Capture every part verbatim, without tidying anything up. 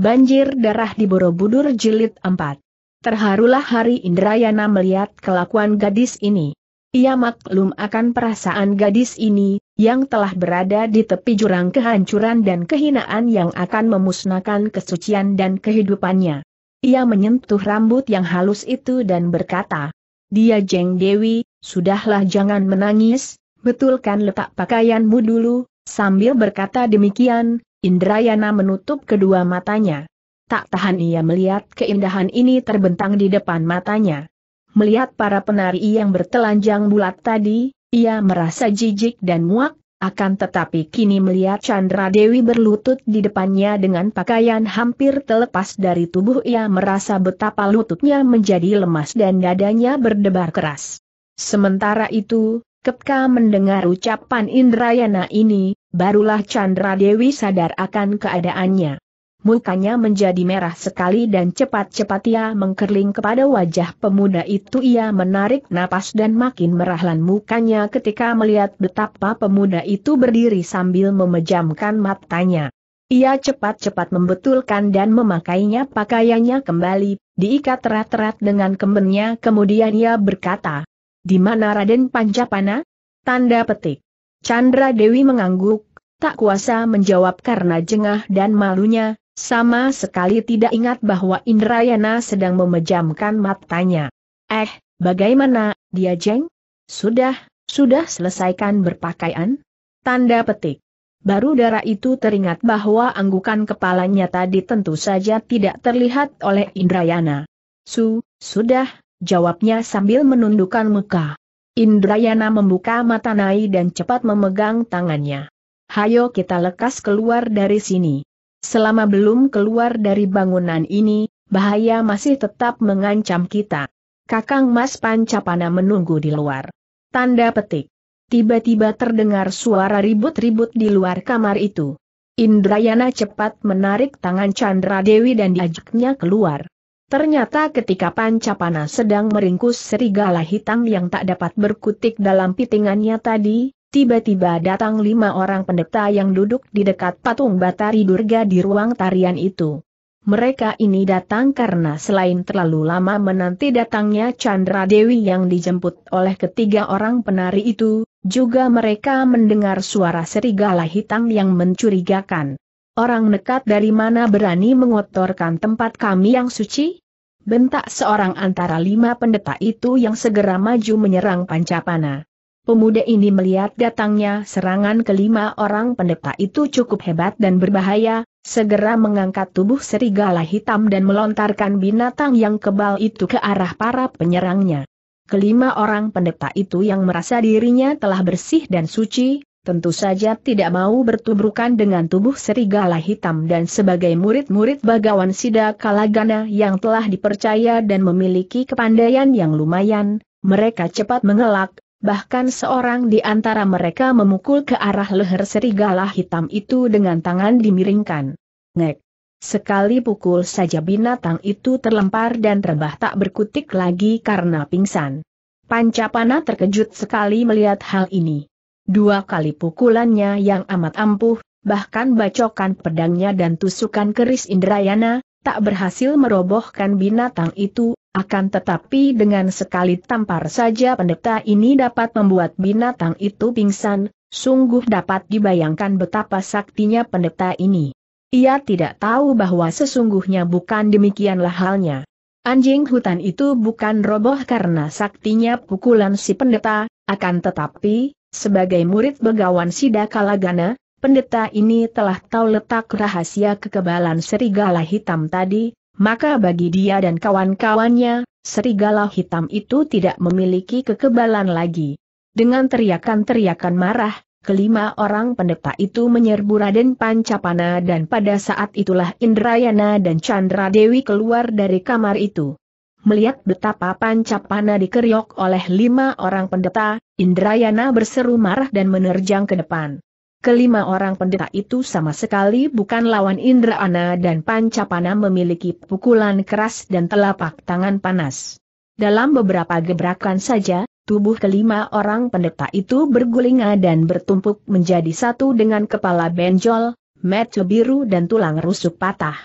Banjir Darah di Borobudur Jilid empat. Terharulah Hari Indrayana melihat kelakuan gadis ini. Ia maklum akan perasaan gadis ini, yang telah berada di tepi jurang kehancuran dan kehinaan yang akan memusnahkan kesucian dan kehidupannya. Ia menyentuh rambut yang halus itu dan berkata, "Dia Jeng Dewi, sudahlah jangan menangis, betulkan letak pakaianmu dulu." Sambil berkata demikian, Indrayana menutup kedua matanya. Tak tahan ia melihat keindahan ini terbentang di depan matanya. Melihat para penari yang bertelanjang bulat tadi, ia merasa jijik dan muak, akan tetapi kini melihat Candra Dewi berlutut di depannya dengan pakaian hampir terlepas dari tubuh, ia merasa betapa lututnya menjadi lemas dan dadanya berdebar keras. Sementara itu, ketika mendengar ucapan Indrayana ini, barulah Candra Dewi sadar akan keadaannya. Mukanya menjadi merah sekali dan cepat-cepat ia mengkerling kepada wajah pemuda itu. Ia menarik napas dan makin merahlan mukanya ketika melihat betapa pemuda itu berdiri sambil memejamkan matanya. Ia cepat-cepat membetulkan dan memakainya pakaiannya kembali, diikat erat-erat dengan kembennya. Kemudian ia berkata, "Di mana Raden Pancapana?" Tanda petik. Candra Dewi mengangguk, tak kuasa menjawab karena jengah dan malunya. Sama sekali tidak ingat bahwa Indrayana sedang memejamkan matanya. "Eh, bagaimana, dia Jeng? Sudah, sudah selesaikan berpakaian?" Tanda petik. Baru darah itu teringat bahwa anggukan kepalanya tadi tentu saja tidak terlihat oleh Indrayana. Su, sudah, jawabnya sambil menundukkan muka. Indrayana membuka mata Nai dan cepat memegang tangannya. "Hayo kita lekas keluar dari sini. Selama belum keluar dari bangunan ini, bahaya masih tetap mengancam kita. Kakang Mas Pancapana menunggu di luar." Tanda petik. Tiba-tiba terdengar suara ribut-ribut di luar kamar itu. Indrayana cepat menarik tangan Candra Dewi dan diajaknya keluar. Ternyata ketika Pancapana sedang meringkus serigala hitam yang tak dapat berkutik dalam pitingannya tadi, tiba-tiba datang lima orang pendeta yang duduk di dekat patung Batari Durga di ruang tarian itu. Mereka ini datang karena selain terlalu lama menanti datangnya Candra Dewi yang dijemput oleh ketiga orang penari itu, juga mereka mendengar suara serigala hitam yang mencurigakan. "Orang nekat dari mana berani mengotorkan tempat kami yang suci?" bentak seorang antara lima pendeta itu yang segera maju menyerang Pancapana. Pemuda ini melihat datangnya serangan kelima orang pendeta itu cukup hebat dan berbahaya, segera mengangkat tubuh serigala hitam dan melontarkan binatang yang kebal itu ke arah para penyerangnya. Kelima orang pendeta itu yang merasa dirinya telah bersih dan suci, tentu saja tidak mau bertubrukan dengan tubuh serigala hitam, dan sebagai murid-murid Begawan Sidakalagana yang telah dipercaya dan memiliki kepandaian yang lumayan, mereka cepat mengelak. Bahkan seorang di antara mereka memukul ke arah leher serigala hitam itu dengan tangan dimiringkan. Ngek! Sekali pukul saja binatang itu terlempar dan rebah tak berkutik lagi karena pingsan. Pancapana terkejut sekali melihat hal ini. Dua kali pukulannya yang amat ampuh, bahkan bacokan pedangnya dan tusukan keris Indrayana, tak berhasil merobohkan binatang itu. Akan tetapi dengan sekali tampar saja pendeta ini dapat membuat binatang itu pingsan. Sungguh dapat dibayangkan betapa saktinya pendeta ini. Ia tidak tahu bahwa sesungguhnya bukan demikianlah halnya. Anjing hutan itu bukan roboh karena saktinya pukulan si pendeta, akan tetapi, sebagai murid Begawan Sidakalagana, pendeta ini telah tahu letak rahasia kekebalan serigala hitam tadi. Maka bagi dia dan kawan-kawannya, serigala hitam itu tidak memiliki kekebalan lagi. Dengan teriakan-teriakan marah, kelima orang pendeta itu menyerbu Raden Pancapana, dan pada saat itulah Indrayana dan Candra Dewi keluar dari kamar itu. Melihat betapa Pancapana dikeriok oleh lima orang pendeta, Indrayana berseru marah dan menerjang ke depan. Kelima orang pendeta itu sama sekali bukan lawan Indrayana, dan Pancapana memiliki pukulan keras dan telapak tangan panas. Dalam beberapa gebrakan saja, tubuh kelima orang pendeta itu bergulinga dan bertumpuk menjadi satu dengan kepala benjol, mata biru dan tulang rusuk patah.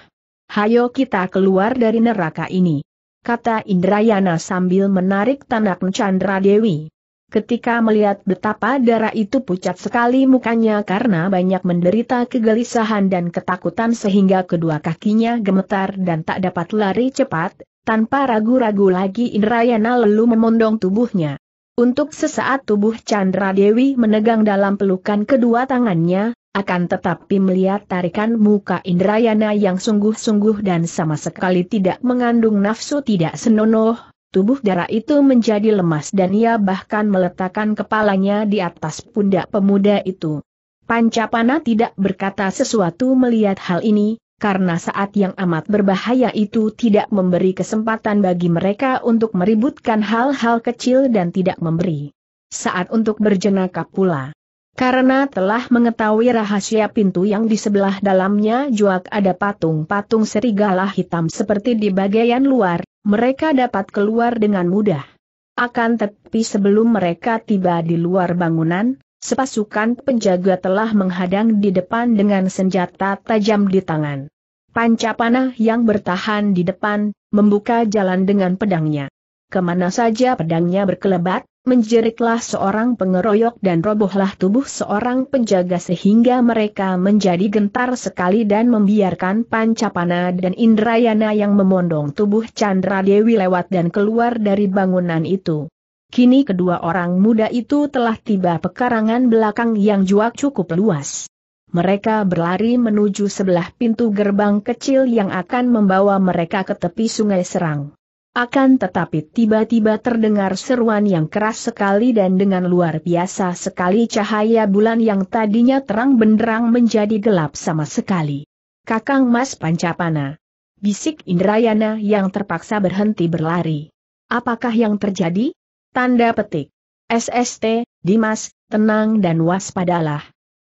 Hayo kita keluar dari neraka ini," kata Indrayana sambil menarik tanak Candra Dewi. Ketika melihat betapa darah itu pucat sekali mukanya karena banyak menderita kegelisahan dan ketakutan sehingga kedua kakinya gemetar dan tak dapat lari cepat, tanpa ragu-ragu lagi Indrayana lalu memondong tubuhnya. Untuk sesaat tubuh Candra Dewi menegang dalam pelukan kedua tangannya, akan tetapi melihat tarikan muka Indrayana yang sungguh-sungguh dan sama sekali tidak mengandung nafsu tidak senonoh, tubuh darah itu menjadi lemas dan ia bahkan meletakkan kepalanya di atas pundak pemuda itu. Pancapana tidak berkata sesuatu melihat hal ini, karena saat yang amat berbahaya itu tidak memberi kesempatan bagi mereka untuk meributkan hal-hal kecil dan tidak memberi saat untuk berjenaka pula. Karena telah mengetahui rahasia pintu yang di sebelah dalamnya juga ada patung-patung serigala hitam seperti di bagian luar, mereka dapat keluar dengan mudah. Akan tetapi sebelum mereka tiba di luar bangunan, sepasukan penjaga telah menghadang di depan dengan senjata tajam di tangan. Pancapana yang bertahan di depan, membuka jalan dengan pedangnya. Kemana saja pedangnya berkelebat, menjeriklah seorang pengeroyok dan robohlah tubuh seorang penjaga sehingga mereka menjadi gentar sekali dan membiarkan Pancapana dan Indrayana yang memondong tubuh Candra Dewi lewat dan keluar dari bangunan itu. Kini kedua orang muda itu telah tiba pekarangan belakang yang juga cukup luas. Mereka berlari menuju sebelah pintu gerbang kecil yang akan membawa mereka ke tepi Sungai Serang. Akan tetapi tiba-tiba terdengar seruan yang keras sekali dan dengan luar biasa sekali cahaya bulan yang tadinya terang benderang menjadi gelap sama sekali. "Kakang Mas Pancapana," bisik Indrayana yang terpaksa berhenti berlari. "Apakah yang terjadi?" Tanda petik. "S S T, Dimas, tenang dan waspadalah.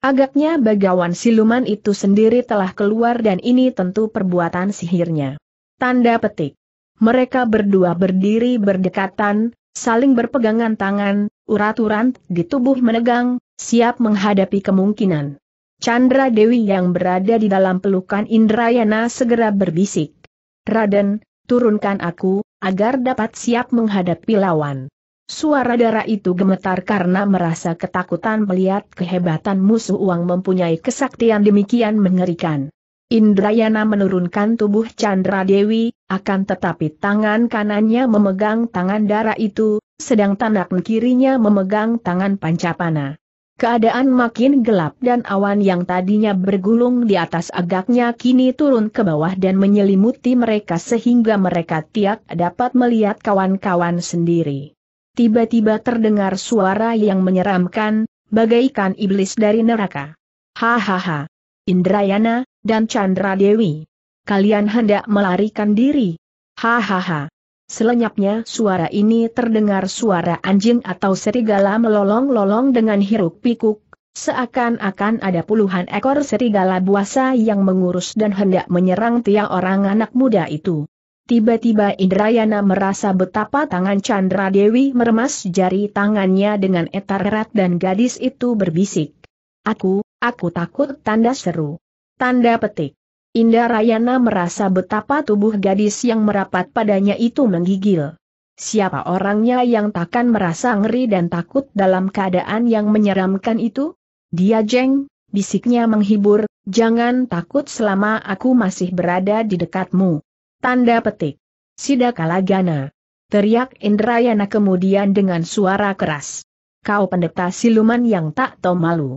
Agaknya Begawan Siluman itu sendiri telah keluar dan ini tentu perbuatan sihirnya." Tanda petik. Mereka berdua berdiri berdekatan, saling berpegangan tangan, urat-urat di tubuh menegang, siap menghadapi kemungkinan. Candra Dewi yang berada di dalam pelukan Indrayana segera berbisik, "Raden, turunkan aku, agar dapat siap menghadapi lawan." Suara darah itu gemetar karena merasa ketakutan melihat kehebatan musuh yang mempunyai kesaktian demikian mengerikan. Indrayana menurunkan tubuh Candra Dewi, akan tetapi tangan kanannya memegang tangan darah itu, sedang tanak kirinya memegang tangan Pancapana. Keadaan makin gelap dan awan yang tadinya bergulung di atas agaknya kini turun ke bawah dan menyelimuti mereka sehingga mereka tidak dapat melihat kawan-kawan sendiri. Tiba-tiba terdengar suara yang menyeramkan, bagaikan iblis dari neraka. "Hahaha, Indrayana dan Candra Dewi, kalian hendak melarikan diri. Hahaha." Selenyapnya suara ini terdengar suara anjing atau serigala melolong-lolong dengan hiruk-pikuk, seakan-akan ada puluhan ekor serigala buasa yang mengurus dan hendak menyerang tiap orang anak muda itu. Tiba-tiba Indrayana merasa betapa tangan Candra Dewi meremas jari tangannya dengan erat erat dan gadis itu berbisik, "Aku, aku takut." Tanda seru. Tanda petik. Indrayana merasa betapa tubuh gadis yang merapat padanya itu menggigil. Siapa orangnya yang takkan merasa ngeri dan takut dalam keadaan yang menyeramkan itu? "Dia Jeng," bisiknya menghibur, "jangan takut selama aku masih berada di dekatmu." Tanda petik. "Sidakalagana," teriak Indrayana kemudian dengan suara keras. "Kau pendeta siluman yang tak tahu malu.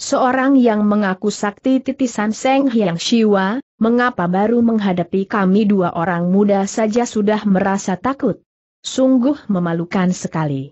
Seorang yang mengaku sakti titisan Sang Hyang Siwa, mengapa baru menghadapi kami dua orang muda saja sudah merasa takut? Sungguh memalukan sekali."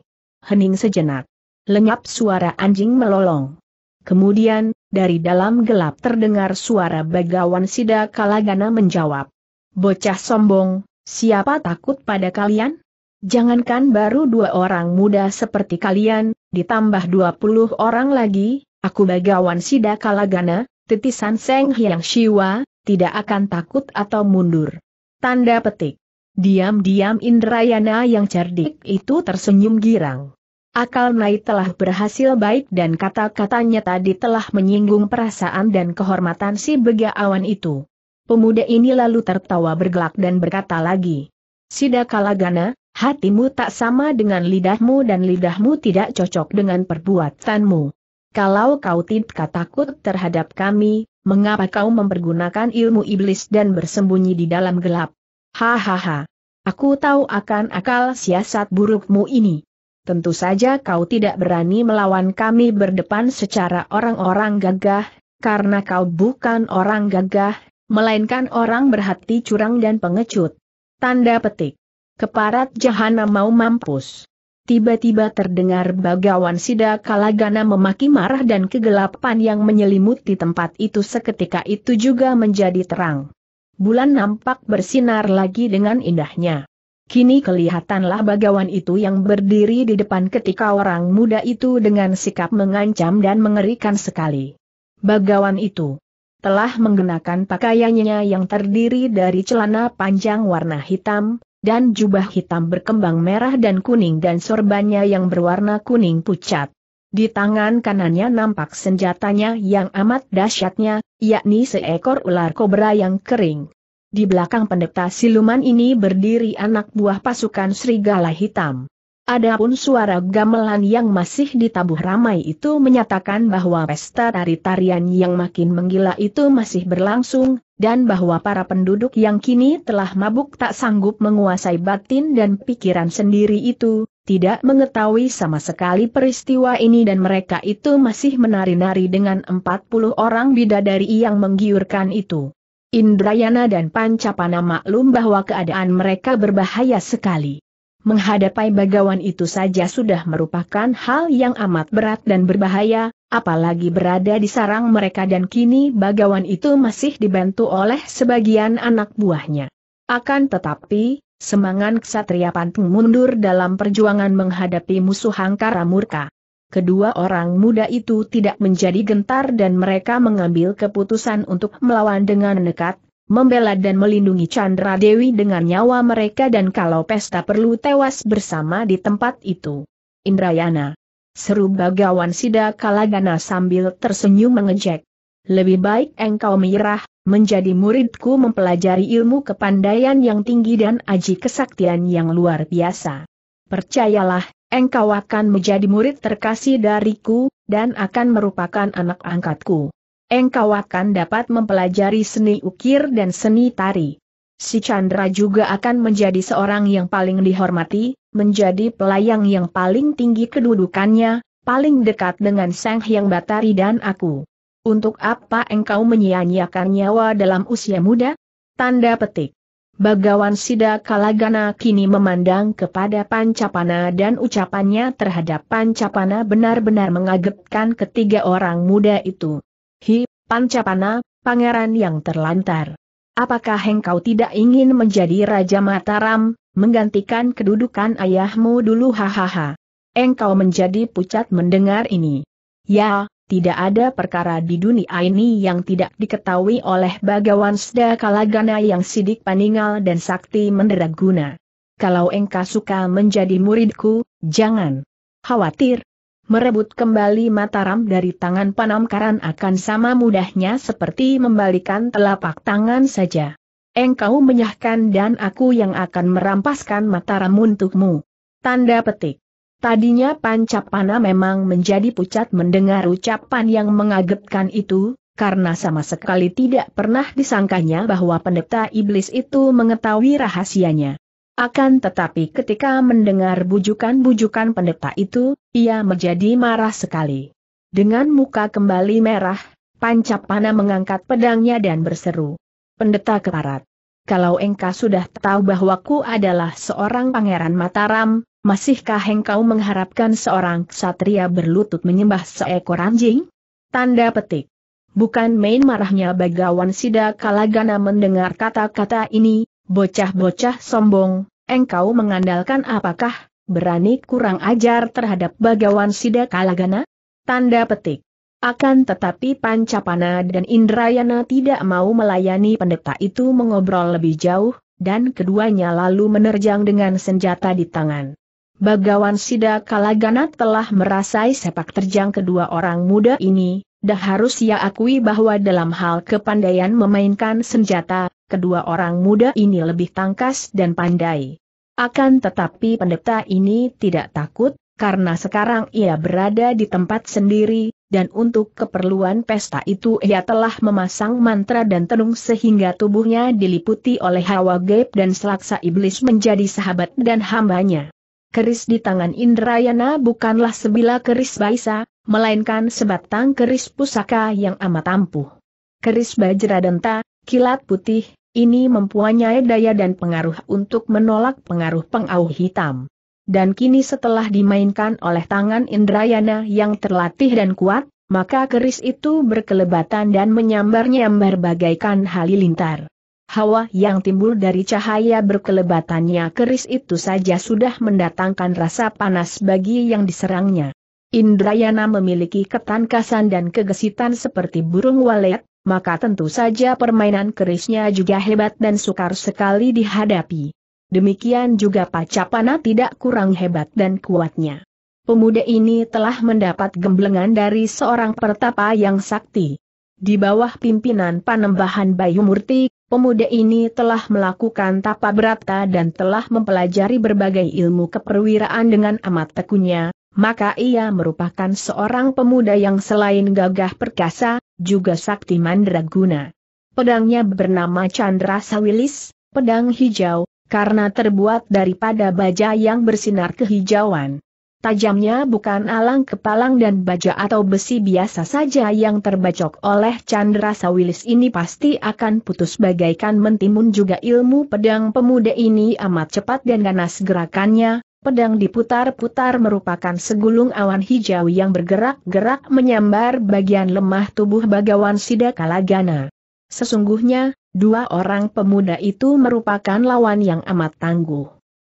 Hening sejenak. Lenyap suara anjing melolong. Kemudian, dari dalam gelap terdengar suara Begawan Sidakalagana menjawab, "Bocah sombong, siapa takut pada kalian? Jangankan baru dua orang muda seperti kalian, ditambah dua puluh orang lagi, aku Begawan Sidakalagana, titisan Sang Hyang Siwa, tidak akan takut atau mundur." Tanda petik. Diam-diam Indrayana yang cerdik itu tersenyum girang. Akal Nai telah berhasil baik dan kata-katanya tadi telah menyinggung perasaan dan kehormatan si Begawan itu. Pemuda ini lalu tertawa bergelak dan berkata lagi, "Sidakalagana, hatimu tak sama dengan lidahmu dan lidahmu tidak cocok dengan perbuatanmu. Kalau kau tidak takut terhadap kami, mengapa kau mempergunakan ilmu iblis dan bersembunyi di dalam gelap? Hahaha. Aku tahu akan akal siasat burukmu ini. Tentu saja kau tidak berani melawan kami berdepan secara orang-orang gagah, karena kau bukan orang gagah, melainkan orang berhati curang dan pengecut." Tanda petik. Keparat jahana mau mampus. Tiba-tiba terdengar Begawan Sidakalagana memaki marah dan kegelapan yang menyelimuti tempat itu seketika itu juga menjadi terang. Bulan nampak bersinar lagi dengan indahnya. Kini kelihatanlah Begawan itu yang berdiri di depan ketika orang muda itu dengan sikap mengancam dan mengerikan sekali. Begawan itu telah menggunakan pakaiannya yang terdiri dari celana panjang warna hitam, dan jubah hitam berkembang merah dan kuning dan sorbannya yang berwarna kuning pucat. Di tangan kanannya nampak senjatanya yang amat dahsyatnya, yakni seekor ular kobra yang kering. Di belakang pendeta siluman ini berdiri anak buah pasukan serigala hitam. Adapun suara gamelan yang masih ditabuh ramai itu menyatakan bahwa pesta tari-tarian yang makin menggila itu masih berlangsung, dan bahwa para penduduk yang kini telah mabuk tak sanggup menguasai batin dan pikiran sendiri itu, tidak mengetahui sama sekali peristiwa ini dan mereka itu masih menari-nari dengan empat puluh orang bidadari yang menggiurkan itu. Indrayana dan Pancapana maklum bahwa keadaan mereka berbahaya sekali. Menghadapi Begawan itu saja sudah merupakan hal yang amat berat dan berbahaya, apalagi berada di sarang mereka dan kini Begawan itu masih dibantu oleh sebagian anak buahnya. Akan tetapi, semangat ksatria pantang mundur dalam perjuangan menghadapi musuh angkara murka. Kedua orang muda itu tidak menjadi gentar dan mereka mengambil keputusan untuk melawan dengan nekat, membela dan melindungi Candra Dewi dengan nyawa mereka dan kalau pesta perlu tewas bersama di tempat itu. Indrayana, seru Begawan Sidakalagana sambil tersenyum mengejek. Lebih baik engkau mirah, menjadi muridku mempelajari ilmu kepandaian yang tinggi dan aji kesaktian yang luar biasa. Percayalah, engkau akan menjadi murid terkasih dariku, dan akan merupakan anak angkatku. Engkau akan dapat mempelajari seni ukir dan seni tari. Si Chandra juga akan menjadi seorang yang paling dihormati, menjadi pelayang yang paling tinggi kedudukannya, paling dekat dengan Sang Hyang Batari dan aku. Untuk apa engkau menyia-nyiakan nyawa dalam usia muda? Tanda petik. Begawan Sidakalagana kini memandang kepada Pancapana dan ucapannya terhadap Pancapana benar-benar mengagetkan ketiga orang muda itu. Hi, Pancapana, pangeran yang terlantar. Apakah engkau tidak ingin menjadi Raja Mataram, menggantikan kedudukan ayahmu dulu? Hahaha. Engkau menjadi pucat mendengar ini. Ya, tidak ada perkara di dunia ini yang tidak diketahui oleh Begawan Sidakalagana yang sidik paningal dan sakti menderaguna. Kalau engkau suka menjadi muridku, jangan khawatir. Merebut kembali Mataram dari tangan Panamkaran akan sama mudahnya seperti membalikan telapak tangan saja. Engkau menyahkan dan aku yang akan merampaskan Mataram untukmu. Tanda petik. Tadinya Pancapana memang menjadi pucat mendengar ucapan yang mengagetkan itu, karena sama sekali tidak pernah disangkanya bahwa pendeta iblis itu mengetahui rahasianya. Akan tetapi ketika mendengar bujukan-bujukan pendeta itu, ia menjadi marah sekali. Dengan muka kembali merah, Pancapana mengangkat pedangnya dan berseru. Pendeta keparat, kalau engkau sudah tahu bahwa ku adalah seorang pangeran Mataram, masihkah engkau mengharapkan seorang ksatria berlutut menyembah seekor anjing? Tanda petik. Bukan main marahnya Begawan Sidakalagana mendengar kata-kata ini. Bocah-bocah sombong, engkau mengandalkan apakah, berani kurang ajar terhadap Begawan Sidakalagana? Tanda petik. Akan tetapi Pancapana dan Indrayana tidak mau melayani pendeta itu mengobrol lebih jauh, dan keduanya lalu menerjang dengan senjata di tangan. Begawan Sidakalagana telah merasai sepak terjang kedua orang muda ini, Dah harus ia akui bahwa dalam hal kepandaian memainkan senjata, kedua orang muda ini lebih tangkas dan pandai. Akan tetapi pendeta ini tidak takut, karena sekarang ia berada di tempat sendiri, dan untuk keperluan pesta itu ia telah memasang mantra dan tenung sehingga tubuhnya diliputi oleh hawa gaib dan selaksa iblis menjadi sahabat dan hambanya. Keris di tangan Indrayana bukanlah sebilah keris baisa, melainkan sebatang keris pusaka yang amat ampuh. Keris Bajradanta, kilat putih, ini mempunyai daya dan pengaruh untuk menolak pengaruh pengauh hitam. Dan kini setelah dimainkan oleh tangan Indrayana yang terlatih dan kuat, maka keris itu berkelebatan dan menyambar-nyambar bagaikan halilintar. Hawa yang timbul dari cahaya berkelebatannya keris itu saja sudah mendatangkan rasa panas bagi yang diserangnya. Indrayana memiliki ketangkasan dan kegesitan seperti burung walet, maka tentu saja permainan kerisnya juga hebat dan sukar sekali dihadapi. Demikian juga Pancapana tidak kurang hebat dan kuatnya. Pemuda ini telah mendapat gemblengan dari seorang pertapa yang sakti. Di bawah pimpinan Panembahan Bayu Murti, pemuda ini telah melakukan tapabrata dan telah mempelajari berbagai ilmu keperwiraan dengan amat tekunnya, maka ia merupakan seorang pemuda yang selain gagah perkasa, juga sakti mandraguna. Pedangnya bernama Chandra Sawilis, pedang hijau, karena terbuat daripada baja yang bersinar kehijauan. Tajamnya bukan alang kepalang dan baja atau besi biasa saja yang terbacok oleh Chandra Sawilis ini pasti akan putus bagaikan mentimun juga ilmu pedang pemuda ini amat cepat dan ganas gerakannya, pedang diputar-putar merupakan segulung awan hijau yang bergerak-gerak menyambar bagian lemah tubuh Begawan Sidakalagana. Sesungguhnya, dua orang pemuda itu merupakan lawan yang amat tangguh.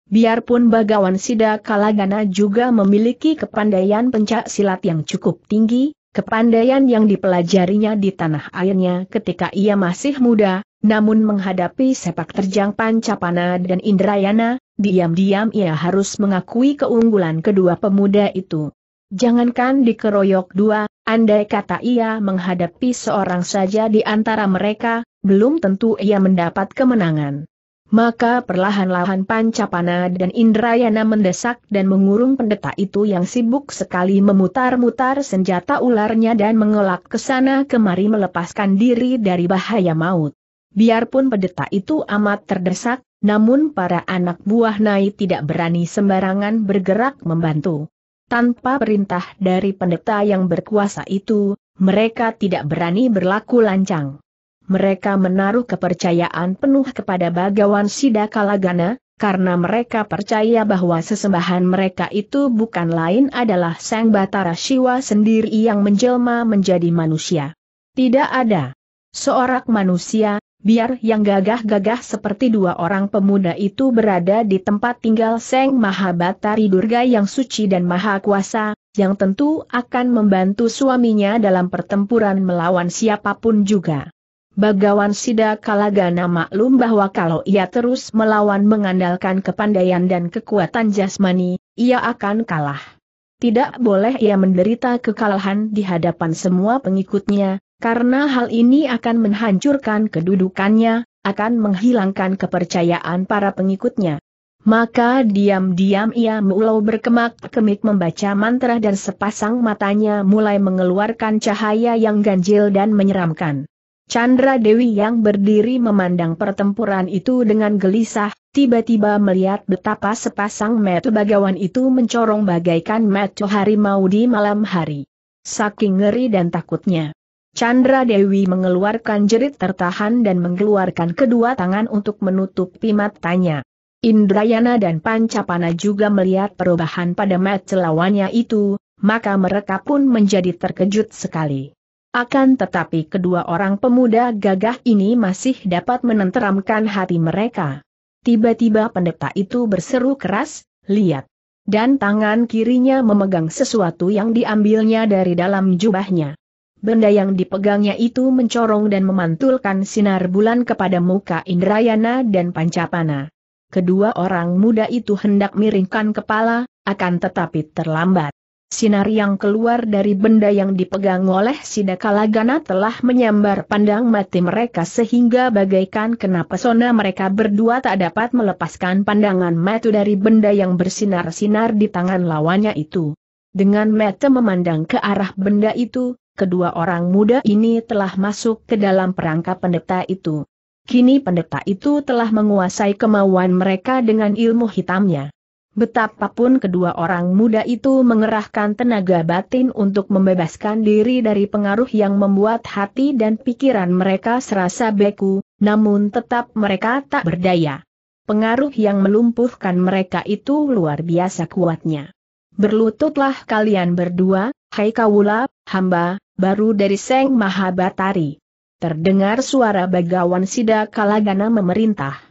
Biarpun Begawan Sidakalagana juga memiliki kepandaian pencak silat yang cukup tinggi, kepandaian yang dipelajarinya di tanah airnya ketika ia masih muda, namun menghadapi sepak terjang Pancapana dan Indrayana, diam-diam ia harus mengakui keunggulan kedua pemuda itu. Jangankan dikeroyok dua, andai kata ia menghadapi seorang saja di antara mereka, belum tentu ia mendapat kemenangan. Maka perlahan-lahan Pancapana dan Indrayana mendesak dan mengurung pendeta itu yang sibuk sekali memutar-mutar senjata ularnya dan mengelak kesana kemari melepaskan diri dari bahaya maut. Biarpun pendeta itu amat terdesak, namun para anak buah Nai tidak berani sembarangan bergerak membantu. Tanpa perintah dari pendeta yang berkuasa itu, mereka tidak berani berlaku lancang. Mereka menaruh kepercayaan penuh kepada Begawan Sidakalagana, karena mereka percaya bahwa sesembahan mereka itu bukan lain adalah Sang Batari Siwa sendiri yang menjelma menjadi manusia. Tidak ada seorang manusia, biar yang gagah-gagah seperti dua orang pemuda itu berada di tempat tinggal Sang Maha Batari Durga yang suci dan maha kuasa, yang tentu akan membantu suaminya dalam pertempuran melawan siapapun juga. Begawan Sidakalagana maklum bahwa kalau ia terus melawan mengandalkan kepandaian dan kekuatan jasmani, ia akan kalah. Tidak boleh ia menderita kekalahan di hadapan semua pengikutnya, karena hal ini akan menghancurkan kedudukannya, akan menghilangkan kepercayaan para pengikutnya. Maka diam-diam ia mulai berkemak-kemik membaca mantra dan sepasang matanya mulai mengeluarkan cahaya yang ganjil dan menyeramkan. Candra Dewi yang berdiri memandang pertempuran itu dengan gelisah, tiba-tiba melihat betapa sepasang mata Begawan itu mencorong bagaikan mata harimau di malam hari. Saking ngeri dan takutnya, Candra Dewi mengeluarkan jerit tertahan dan mengeluarkan kedua tangan untuk menutupi matanya. Indrayana dan Pancapana juga melihat perubahan pada mata lawannya itu, maka mereka pun menjadi terkejut sekali. Akan tetapi kedua orang pemuda gagah ini masih dapat menenteramkan hati mereka. Tiba-tiba pendeta itu berseru keras, "Lihat!" Dan tangan kirinya memegang sesuatu yang diambilnya dari dalam jubahnya. Benda yang dipegangnya itu mencorong dan memantulkan sinar bulan kepada muka Indrayana dan Pancapana. Kedua orang muda itu hendak miringkan kepala, akan tetapi terlambat. Sinar yang keluar dari benda yang dipegang oleh Sidakalagana telah menyambar pandang mati mereka sehingga bagaikan kena pesona mereka berdua tak dapat melepaskan pandangan mata dari benda yang bersinar-sinar di tangan lawannya itu. Dengan mata memandang ke arah benda itu, kedua orang muda ini telah masuk ke dalam perangkap pendeta itu. Kini pendeta itu telah menguasai kemauan mereka dengan ilmu hitamnya. Betapapun kedua orang muda itu mengerahkan tenaga batin untuk membebaskan diri dari pengaruh yang membuat hati dan pikiran mereka serasa beku, namun tetap mereka tak berdaya. Pengaruh yang melumpuhkan mereka itu luar biasa kuatnya. Berlututlah kalian berdua, hai kawula, hamba, baru dari Sang Mahabatari. Terdengar suara Begawan Sidakalagana memerintah.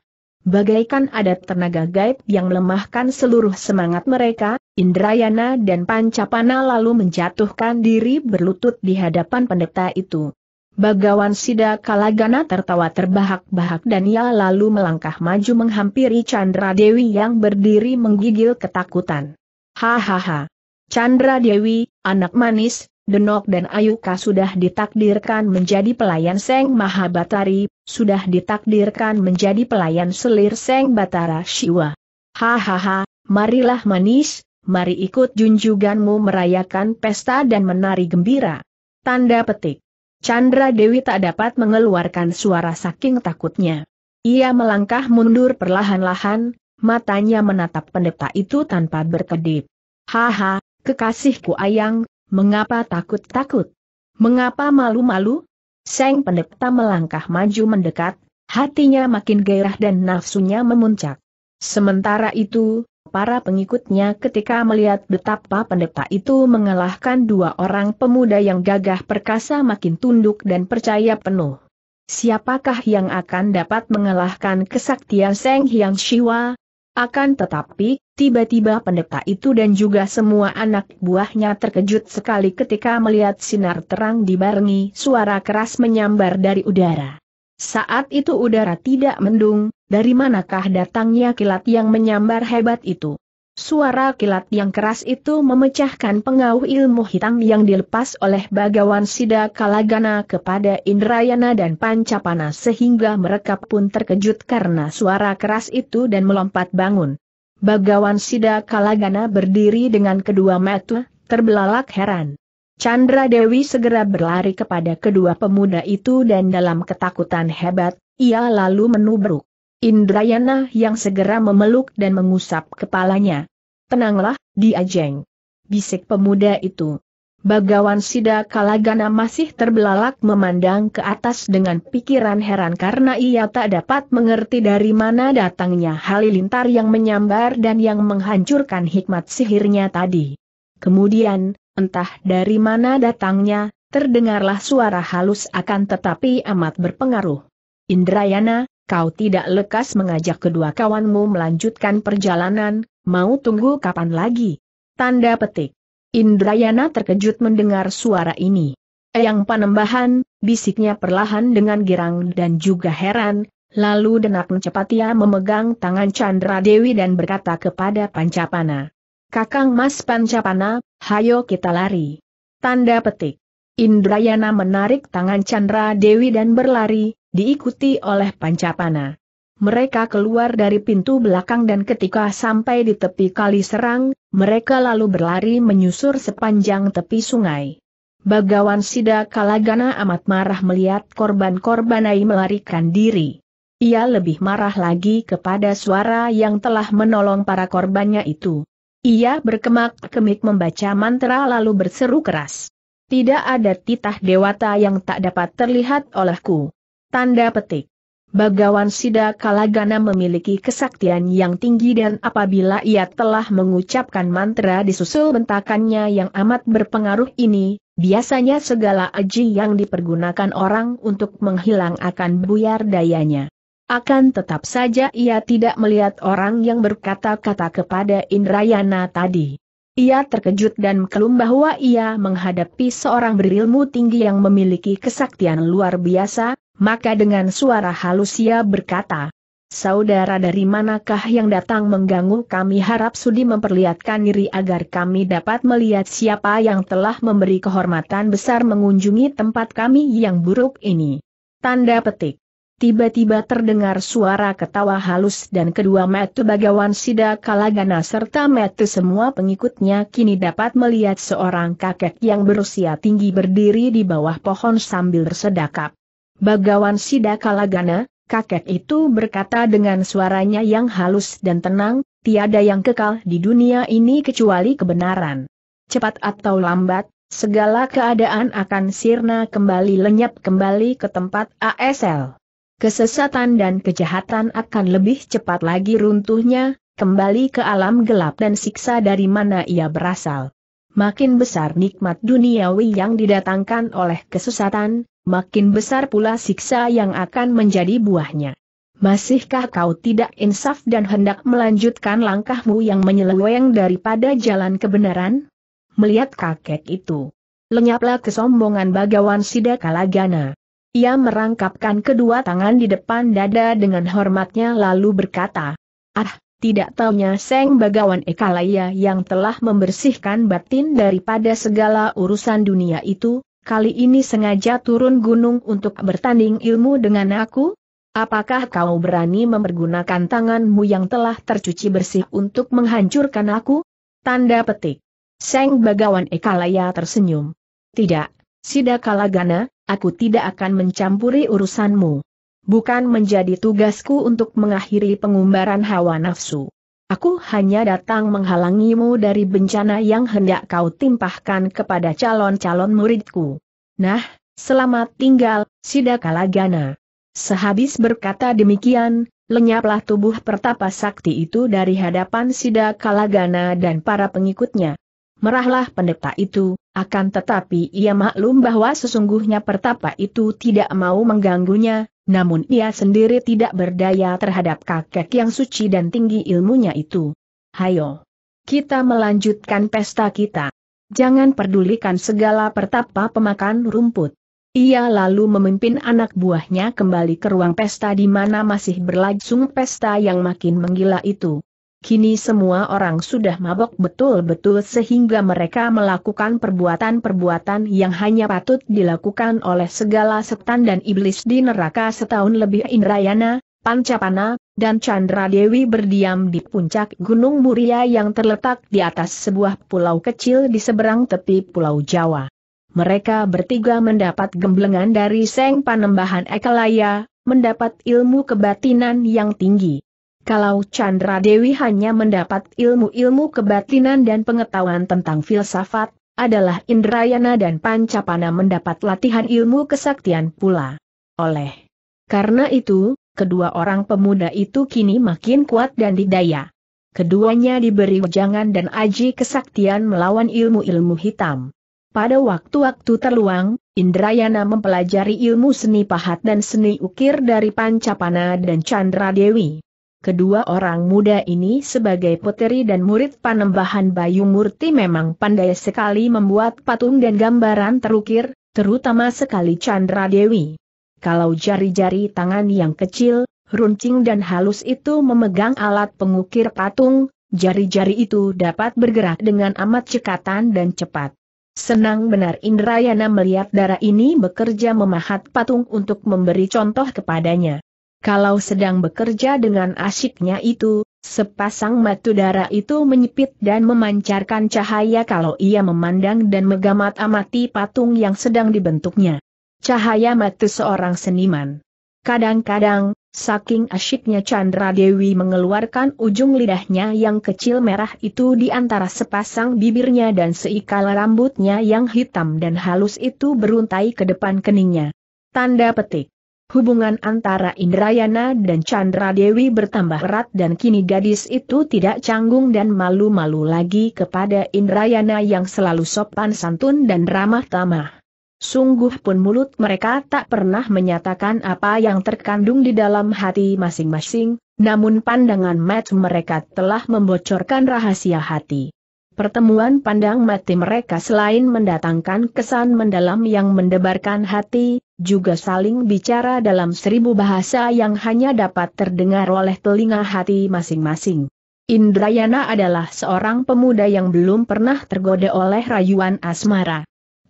Bagaikan ada tenaga gaib yang melemahkan seluruh semangat mereka, Indrayana dan Pancapana lalu menjatuhkan diri berlutut di hadapan pendeta itu. Begawan Sidakalagana tertawa terbahak-bahak dan ia lalu melangkah maju menghampiri Candra Dewi yang berdiri menggigil ketakutan. Hahaha, Candra Dewi, anak manis, Denok dan Ayuka sudah ditakdirkan menjadi pelayan Sang Mahabatari, sudah ditakdirkan menjadi pelayan selir Sang Batara Siwa. Hahaha, marilah manis, mari ikut junjunganmu merayakan pesta dan menari gembira. Tanda petik. Candra Dewi tak dapat mengeluarkan suara saking takutnya. Ia melangkah mundur perlahan-lahan, matanya menatap pendeta itu tanpa berkedip. Haha, kekasihku ayang. Mengapa takut-takut? Mengapa malu-malu? Sang pendeta melangkah maju mendekat, hatinya makin gairah dan nafsunya memuncak. Sementara itu, para pengikutnya ketika melihat betapa pendeta itu mengalahkan dua orang pemuda yang gagah perkasa makin tunduk dan percaya penuh. Siapakah yang akan dapat mengalahkan kesaktian Sang Hyang Siwa? Akan tetapi, tiba-tiba pendeta itu dan juga semua anak buahnya terkejut sekali ketika melihat sinar terang dibarengi suara keras menyambar dari udara. Saat itu udara tidak mendung, dari manakah datangnya kilat yang menyambar hebat itu? Suara kilat yang keras itu memecahkan pengaruh ilmu hitam yang dilepas oleh Begawan Sidakalagana kepada Indrayana dan Pancapana sehingga mereka pun terkejut karena suara keras itu dan melompat bangun. Begawan Sidakalagana berdiri dengan kedua mata terbelalak heran. Candra Dewi segera berlari kepada kedua pemuda itu dan dalam ketakutan hebat, ia lalu menubruk Indrayana yang segera memeluk dan mengusap kepalanya. "Tenanglah, diajeng," bisik pemuda itu. Begawan Sidakalagana masih terbelalak memandang ke atas dengan pikiran heran karena ia tak dapat mengerti dari mana datangnya halilintar yang menyambar dan yang menghancurkan hikmat sihirnya tadi. Kemudian, entah dari mana datangnya, terdengarlah suara halus akan tetapi amat berpengaruh. "Indrayana, kau tidak lekas mengajak kedua kawanmu melanjutkan perjalanan, mau tunggu kapan lagi?" Tanda petik. Indrayana terkejut mendengar suara ini. "Eyang Panembahan," bisiknya perlahan dengan girang dan juga heran, lalu denak cepat ia memegang tangan Candra Dewi dan berkata kepada Pancapana, "Kakang Mas Pancapana, hayo kita lari." Tanda petik. Indrayana menarik tangan Candra Dewi dan berlari, diikuti oleh Pancapana. Mereka keluar dari pintu belakang dan ketika sampai di tepi Kali Serang, mereka lalu berlari menyusur sepanjang tepi sungai. Begawan Sidakalagana amat marah melihat korban-korbanai melarikan diri. Ia lebih marah lagi kepada suara yang telah menolong para korbannya itu. Ia berkemak-kemik membaca mantra lalu berseru keras. "Tidak ada titah dewata yang tak dapat terlihat olehku." Tanda petik. Begawan Sidakalagana memiliki kesaktian yang tinggi dan apabila ia telah mengucapkan mantra disusul bentakannya yang amat berpengaruh ini, biasanya segala aji yang dipergunakan orang untuk menghilang akan buyar dayanya. Akan tetap saja ia tidak melihat orang yang berkata-kata kepada Indrayana tadi. Ia terkejut dan maklum bahwa ia menghadapi seorang berilmu tinggi yang memiliki kesaktian luar biasa. Maka dengan suara halus ia berkata, Saudara dari manakah yang datang mengganggu kami? Harap sudi memperlihatkan diri agar kami dapat melihat siapa yang telah memberi kehormatan besar mengunjungi tempat kami yang buruk ini. Tanda petik. Tiba-tiba terdengar suara ketawa halus dan kedua mata Begawan Sidakalagana serta mata semua pengikutnya kini dapat melihat seorang kakek yang berusia tinggi berdiri di bawah pohon sambil bersedekap. Begawan Sidakalagana, kakek itu berkata dengan suaranya yang halus dan tenang, tiada yang kekal di dunia ini kecuali kebenaran. Cepat atau lambat, segala keadaan akan sirna kembali lenyap kembali ke tempat asal. Kesesatan dan kejahatan akan lebih cepat lagi runtuhnya, kembali ke alam gelap dan siksa dari mana ia berasal. Makin besar nikmat duniawi yang didatangkan oleh kesesatan, makin besar pula siksa yang akan menjadi buahnya. Masihkah kau tidak insaf dan hendak melanjutkan langkahmu yang menyeleweng daripada jalan kebenaran? Melihat kakek itu, lenyaplah kesombongan Begawan Sidakalagana. Ia merangkapkan kedua tangan di depan dada dengan hormatnya lalu berkata, "Ah, tidak taunya Sang Begawan Ekalaya yang telah membersihkan batin daripada segala urusan dunia itu, kali ini sengaja turun gunung untuk bertanding ilmu dengan aku? Apakah kau berani mempergunakan tanganmu yang telah tercuci bersih untuk menghancurkan aku?" Tanda petik. Sang Begawan Ekalaya tersenyum. "Tidak, Sidakalagana, aku tidak akan mencampuri urusanmu. Bukan menjadi tugasku untuk mengakhiri pengumbaran hawa nafsu. Aku hanya datang menghalangimu dari bencana yang hendak kau timpahkan kepada calon-calon muridku. Nah, selamat tinggal, Sidakalagana." Sehabis berkata demikian, lenyaplah tubuh pertapa sakti itu dari hadapan Sidakalagana dan para pengikutnya. Marahlah pendeta itu, akan tetapi ia maklum bahwa sesungguhnya pertapa itu tidak mau mengganggunya. Namun ia sendiri tidak berdaya terhadap kakek yang suci dan tinggi ilmunya itu. "Hayo, kita melanjutkan pesta kita. Jangan pedulikan segala pertapa pemakan rumput." Ia lalu memimpin anak buahnya kembali ke ruang pesta di mana masih berlangsung pesta yang makin menggila itu. Kini semua orang sudah mabok betul-betul sehingga mereka melakukan perbuatan-perbuatan yang hanya patut dilakukan oleh segala setan dan iblis di neraka setahun lebih. Indrayana, Pancapana, dan Candra Dewi berdiam di puncak Gunung Muria yang terletak di atas sebuah pulau kecil di seberang tepi Pulau Jawa. Mereka bertiga mendapat gemblengan dari Sang Panembahan Ekalaya, mendapat ilmu kebatinan yang tinggi. Kalau Candra Dewi hanya mendapat ilmu-ilmu kebatinan dan pengetahuan tentang filsafat, adalah Indrayana dan Pancapana mendapat latihan ilmu kesaktian pula. Oleh karena itu, kedua orang pemuda itu kini makin kuat dan didaya. Keduanya diberi wejangan dan aji kesaktian melawan ilmu-ilmu hitam. Pada waktu-waktu terluang, Indrayana mempelajari ilmu seni pahat dan seni ukir dari Pancapana dan Candra Dewi. Kedua orang muda ini sebagai puteri dan murid Panembahan Bayu Murti memang pandai sekali membuat patung dan gambaran terukir, terutama sekali Candra Dewi. Kalau jari-jari tangan yang kecil, runcing dan halus itu memegang alat pengukir patung, jari-jari itu dapat bergerak dengan amat cekatan dan cepat. Senang benar Indrayana melihat darah ini bekerja memahat patung untuk memberi contoh kepadanya. Kalau sedang bekerja dengan asyiknya itu, sepasang mata dara itu menyipit dan memancarkan cahaya kalau ia memandang dan mengamati patung yang sedang dibentuknya. Cahaya mata seorang seniman. Kadang-kadang, saking asyiknya Candra Dewi mengeluarkan ujung lidahnya yang kecil merah itu di antara sepasang bibirnya dan seikal rambutnya yang hitam dan halus itu beruntai ke depan keningnya. Tanda petik. Hubungan antara Indrayana dan Candra Dewi bertambah erat dan kini gadis itu tidak canggung dan malu-malu lagi kepada Indrayana yang selalu sopan santun dan ramah tamah. Sungguh pun mulut mereka tak pernah menyatakan apa yang terkandung di dalam hati masing-masing, namun pandangan mata mereka telah membocorkan rahasia hati. Pertemuan pandang mata mereka selain mendatangkan kesan mendalam yang mendebarkan hati, juga saling bicara dalam seribu bahasa yang hanya dapat terdengar oleh telinga hati masing-masing. Indrayana adalah seorang pemuda yang belum pernah tergoda oleh rayuan asmara.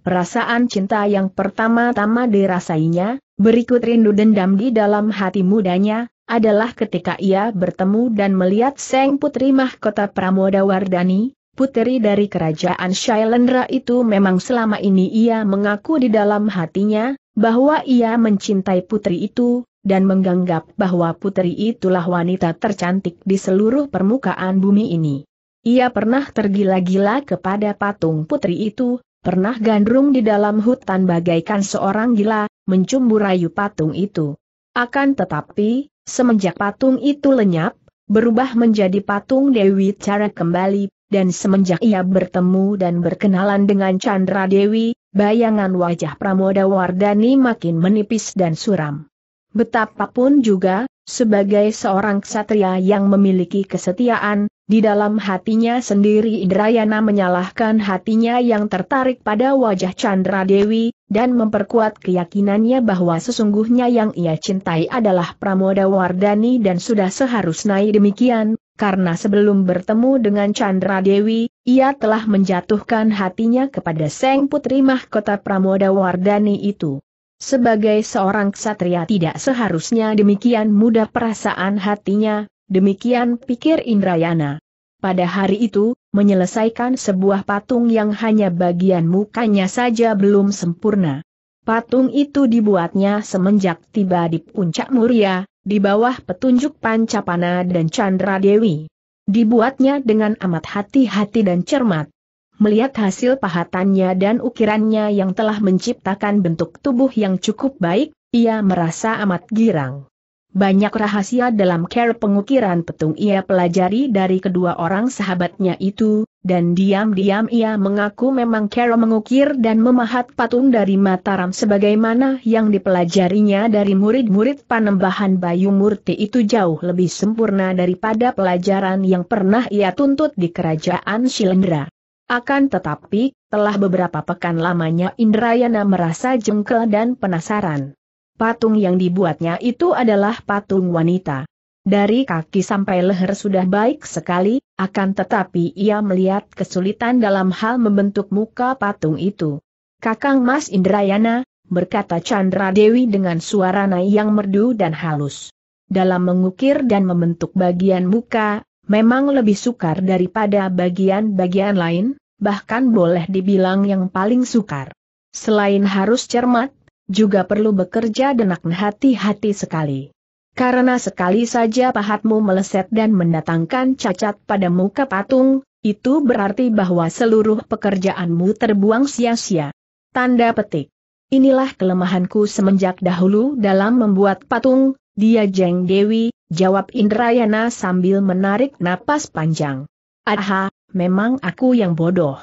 Perasaan cinta yang pertama-tama dirasainya, berikut rindu dendam di dalam hati mudanya, adalah ketika ia bertemu dan melihat sang putri mahkota Pramodawardhani, puteri dari kerajaan Sailendra itu. Memang selama ini ia mengaku di dalam hatinya bahwa ia mencintai putri itu, dan menganggap bahwa putri itulah wanita tercantik di seluruh permukaan bumi ini. Ia pernah tergila-gila kepada patung putri itu, pernah gandrung di dalam hutan bagaikan seorang gila, mencumbu rayu patung itu. Akan tetapi, semenjak patung itu lenyap, berubah menjadi patung Dewi Cara kembali, dan semenjak ia bertemu dan berkenalan dengan Candra Dewi, bayangan wajah Pramodawardhani makin menipis dan suram. Betapapun juga, sebagai seorang ksatria yang memiliki kesetiaan, di dalam hatinya sendiri Indrayana menyalahkan hatinya yang tertarik pada wajah Candra Dewi, dan memperkuat keyakinannya bahwa sesungguhnya yang ia cintai adalah Pramodawardhani dan sudah seharusnya demikian, karena sebelum bertemu dengan Candra Dewi, ia telah menjatuhkan hatinya kepada sang putri mahkota Pramodawardhani itu. Sebagai seorang ksatria tidak seharusnya demikian mudah perasaan hatinya. Demikian pikir Indrayana. Pada hari itu, menyelesaikan sebuah patung yang hanya bagian mukanya saja belum sempurna. Patung itu dibuatnya semenjak tiba di puncak Muria, di bawah petunjuk Pancapana dan Candra Dewi. Dibuatnya dengan amat hati-hati dan cermat. Melihat hasil pahatannya dan ukirannya yang telah menciptakan bentuk tubuh yang cukup baik, ia merasa amat girang. Banyak rahasia dalam cara pengukiran patung ia pelajari dari kedua orang sahabatnya itu, dan diam-diam ia mengaku memang cara mengukir dan memahat patung dari Mataram sebagaimana yang dipelajarinya dari murid-murid Panembahan Bayu Murti itu jauh lebih sempurna daripada pelajaran yang pernah ia tuntut di kerajaan Sailendra. Akan tetapi, telah beberapa pekan lamanya Indrayana merasa jengkel dan penasaran. Patung yang dibuatnya itu adalah patung wanita. Dari kaki sampai leher sudah baik sekali, akan tetapi ia melihat kesulitan dalam hal membentuk muka patung itu. "Kakang Mas Indrayana," berkata Candra Dewi dengan suara yang merdu dan halus. "Dalam mengukir dan membentuk bagian muka, memang lebih sukar daripada bagian-bagian lain, bahkan boleh dibilang yang paling sukar. Selain harus cermat, juga perlu bekerja dengan hati-hati sekali. Karena sekali saja pahatmu meleset dan mendatangkan cacat pada muka patung, itu berarti bahwa seluruh pekerjaanmu terbuang sia-sia." Tanda petik. "Inilah kelemahanku semenjak dahulu dalam membuat patung, dia Jeng Dewi," jawab Indrayana sambil menarik napas panjang. "Aha, memang aku yang bodoh.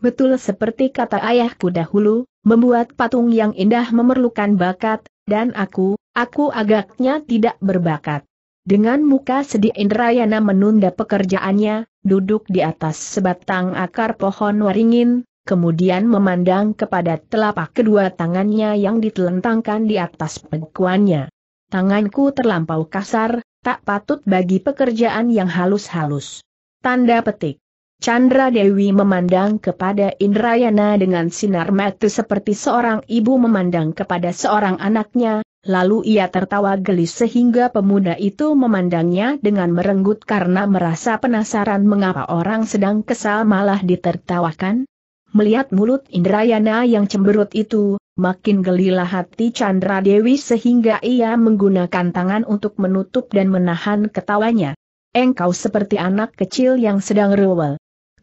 Betul seperti kata ayahku dahulu, membuat patung yang indah memerlukan bakat, dan aku, aku agaknya tidak berbakat." Dengan muka sedih Indrayana menunda pekerjaannya, duduk di atas sebatang akar pohon waringin, kemudian memandang kepada telapak kedua tangannya yang ditelentangkan di atas pekuannya. "Tanganku terlampau kasar, tak patut bagi pekerjaan yang halus-halus." Tanda petik. Candra Dewi memandang kepada Indrayana dengan sinar mata seperti seorang ibu memandang kepada seorang anaknya, lalu ia tertawa gelis sehingga pemuda itu memandangnya dengan merenggut karena merasa penasaran mengapa orang sedang kesal malah ditertawakan. Melihat mulut Indrayana yang cemberut itu, makin gelilah hati Candra Dewi sehingga ia menggunakan tangan untuk menutup dan menahan ketawanya. "Engkau seperti anak kecil yang sedang rewel,"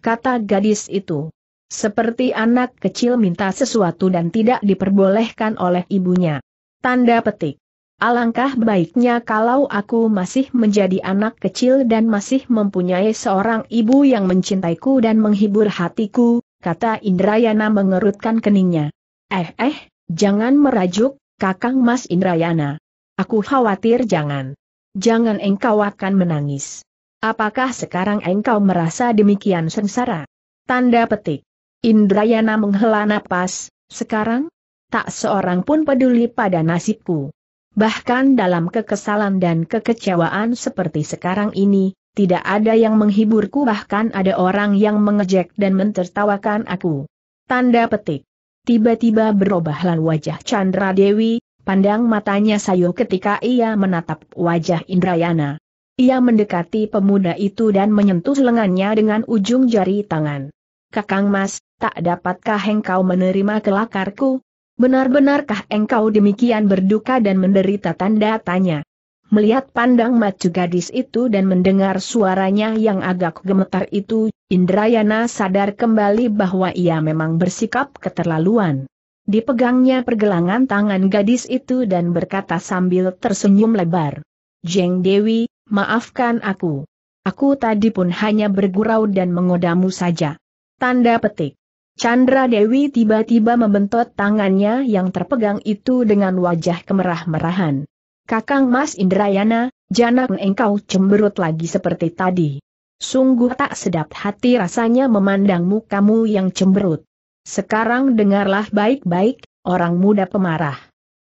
kata gadis itu. "Seperti anak kecil minta sesuatu dan tidak diperbolehkan oleh ibunya." Tanda petik. "Alangkah baiknya kalau aku masih menjadi anak kecil dan masih mempunyai seorang ibu yang mencintaiku dan menghibur hatiku," kata Indrayana mengerutkan keningnya. Eh eh, jangan merajuk, Kakang Mas Indrayana. Aku khawatir jangan. Jangan engkau akan menangis. Apakah sekarang engkau merasa demikian sengsara?" Tanda petik. Indrayana menghela napas. "Sekarang? tak seorang pun peduli pada nasibku. Bahkan dalam kekesalan dan kekecewaan seperti sekarang ini, tidak ada yang menghiburku, bahkan ada orang yang mengejek dan mentertawakan aku. Tanda petik. Tiba-tiba berubahlah wajah Candra Dewi, pandang matanya sayu ketika ia menatap wajah Indrayana. Ia mendekati pemuda itu dan menyentuh lengannya dengan ujung jari tangan. Kakang Mas, tak dapatkah engkau menerima kelakarku? Benar-benarkah engkau demikian berduka dan menderita? Tanda tanya. Melihat pandang mata gadis itu dan mendengar suaranya yang agak gemetar itu, Indrayana sadar kembali bahwa ia memang bersikap keterlaluan. Dipegangnya pergelangan tangan gadis itu dan berkata sambil tersenyum lebar, "Jeng Dewi, maafkan aku. Aku tadi pun hanya bergurau dan mengodamu saja." Tanda petik. Candra Dewi tiba-tiba membentot tangannya yang terpegang itu dengan wajah kemerah-merahan. "Kakang Mas Indrayana, jangan engkau cemberut lagi seperti tadi. Sungguh tak sedap hati rasanya memandangmu kamu yang cemberut. Sekarang dengarlah baik-baik, orang muda pemarah.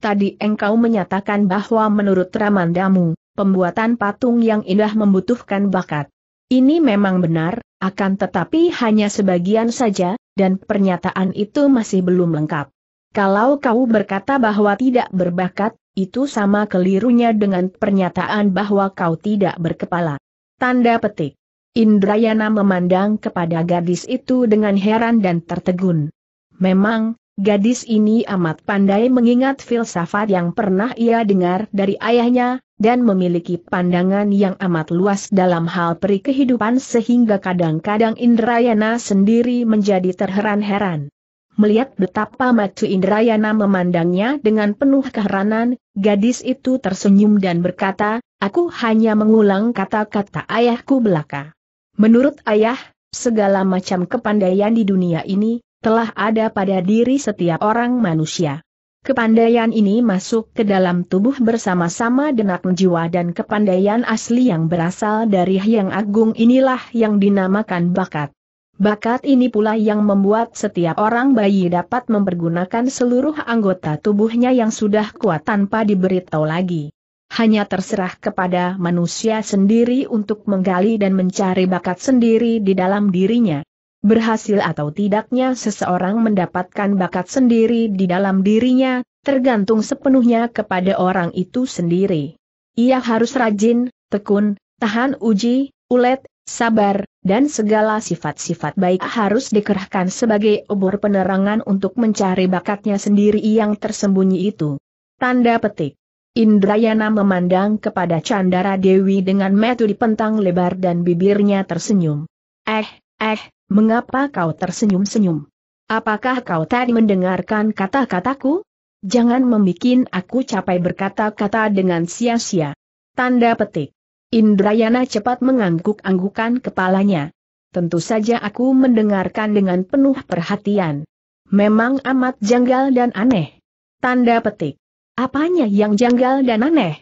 Tadi engkau menyatakan bahwa menurut ramandamu, pembuatan patung yang indah membutuhkan bakat. Ini memang benar, akan tetapi hanya sebagian saja, dan pernyataan itu masih belum lengkap. Kalau kau berkata bahwa tidak berbakat, itu sama kelirunya dengan pernyataan bahwa kau tidak berkepala." Tanda petik. Indrayana memandang kepada gadis itu dengan heran dan tertegun. Memang, gadis ini amat pandai mengingat filsafat yang pernah ia dengar dari ayahnya, dan memiliki pandangan yang amat luas dalam hal peri kehidupan sehingga kadang-kadang Indrayana sendiri menjadi terheran-heran. Melihat betapa mata Indrayana memandangnya dengan penuh keheranan, gadis itu tersenyum dan berkata, "Aku hanya mengulang kata-kata ayahku belaka. Menurut ayah, segala macam kepandaian di dunia ini telah ada pada diri setiap orang manusia. Kepandaian ini masuk ke dalam tubuh bersama-sama dengan jiwa, dan kepandaian asli yang berasal dari Hyang Agung inilah yang dinamakan bakat. Bakat ini pula yang membuat setiap orang bayi dapat mempergunakan seluruh anggota tubuhnya yang sudah kuat tanpa diberitahu lagi. Hanya terserah kepada manusia sendiri untuk menggali dan mencari bakat sendiri di dalam dirinya. Berhasil atau tidaknya seseorang mendapatkan bakat sendiri di dalam dirinya, tergantung sepenuhnya kepada orang itu sendiri. Ia harus rajin, tekun, tahan uji, ulet, sabar, dan segala sifat-sifat baik harus dikerahkan sebagai obor penerangan untuk mencari bakatnya sendiri yang tersembunyi itu." Tanda petik. Indrayana memandang kepada Candra Dewi dengan mata dipentang lebar dan bibirnya tersenyum. "Eh, eh. Mengapa kau tersenyum-senyum? Apakah kau tadi mendengarkan kata-kataku? Jangan membikin aku capek berkata-kata dengan sia-sia." Tanda petik. Indrayana cepat mengangguk-anggukan kepalanya. "Tentu saja aku mendengarkan dengan penuh perhatian. Memang amat janggal dan aneh." Tanda petik. "Apanya yang janggal dan aneh?"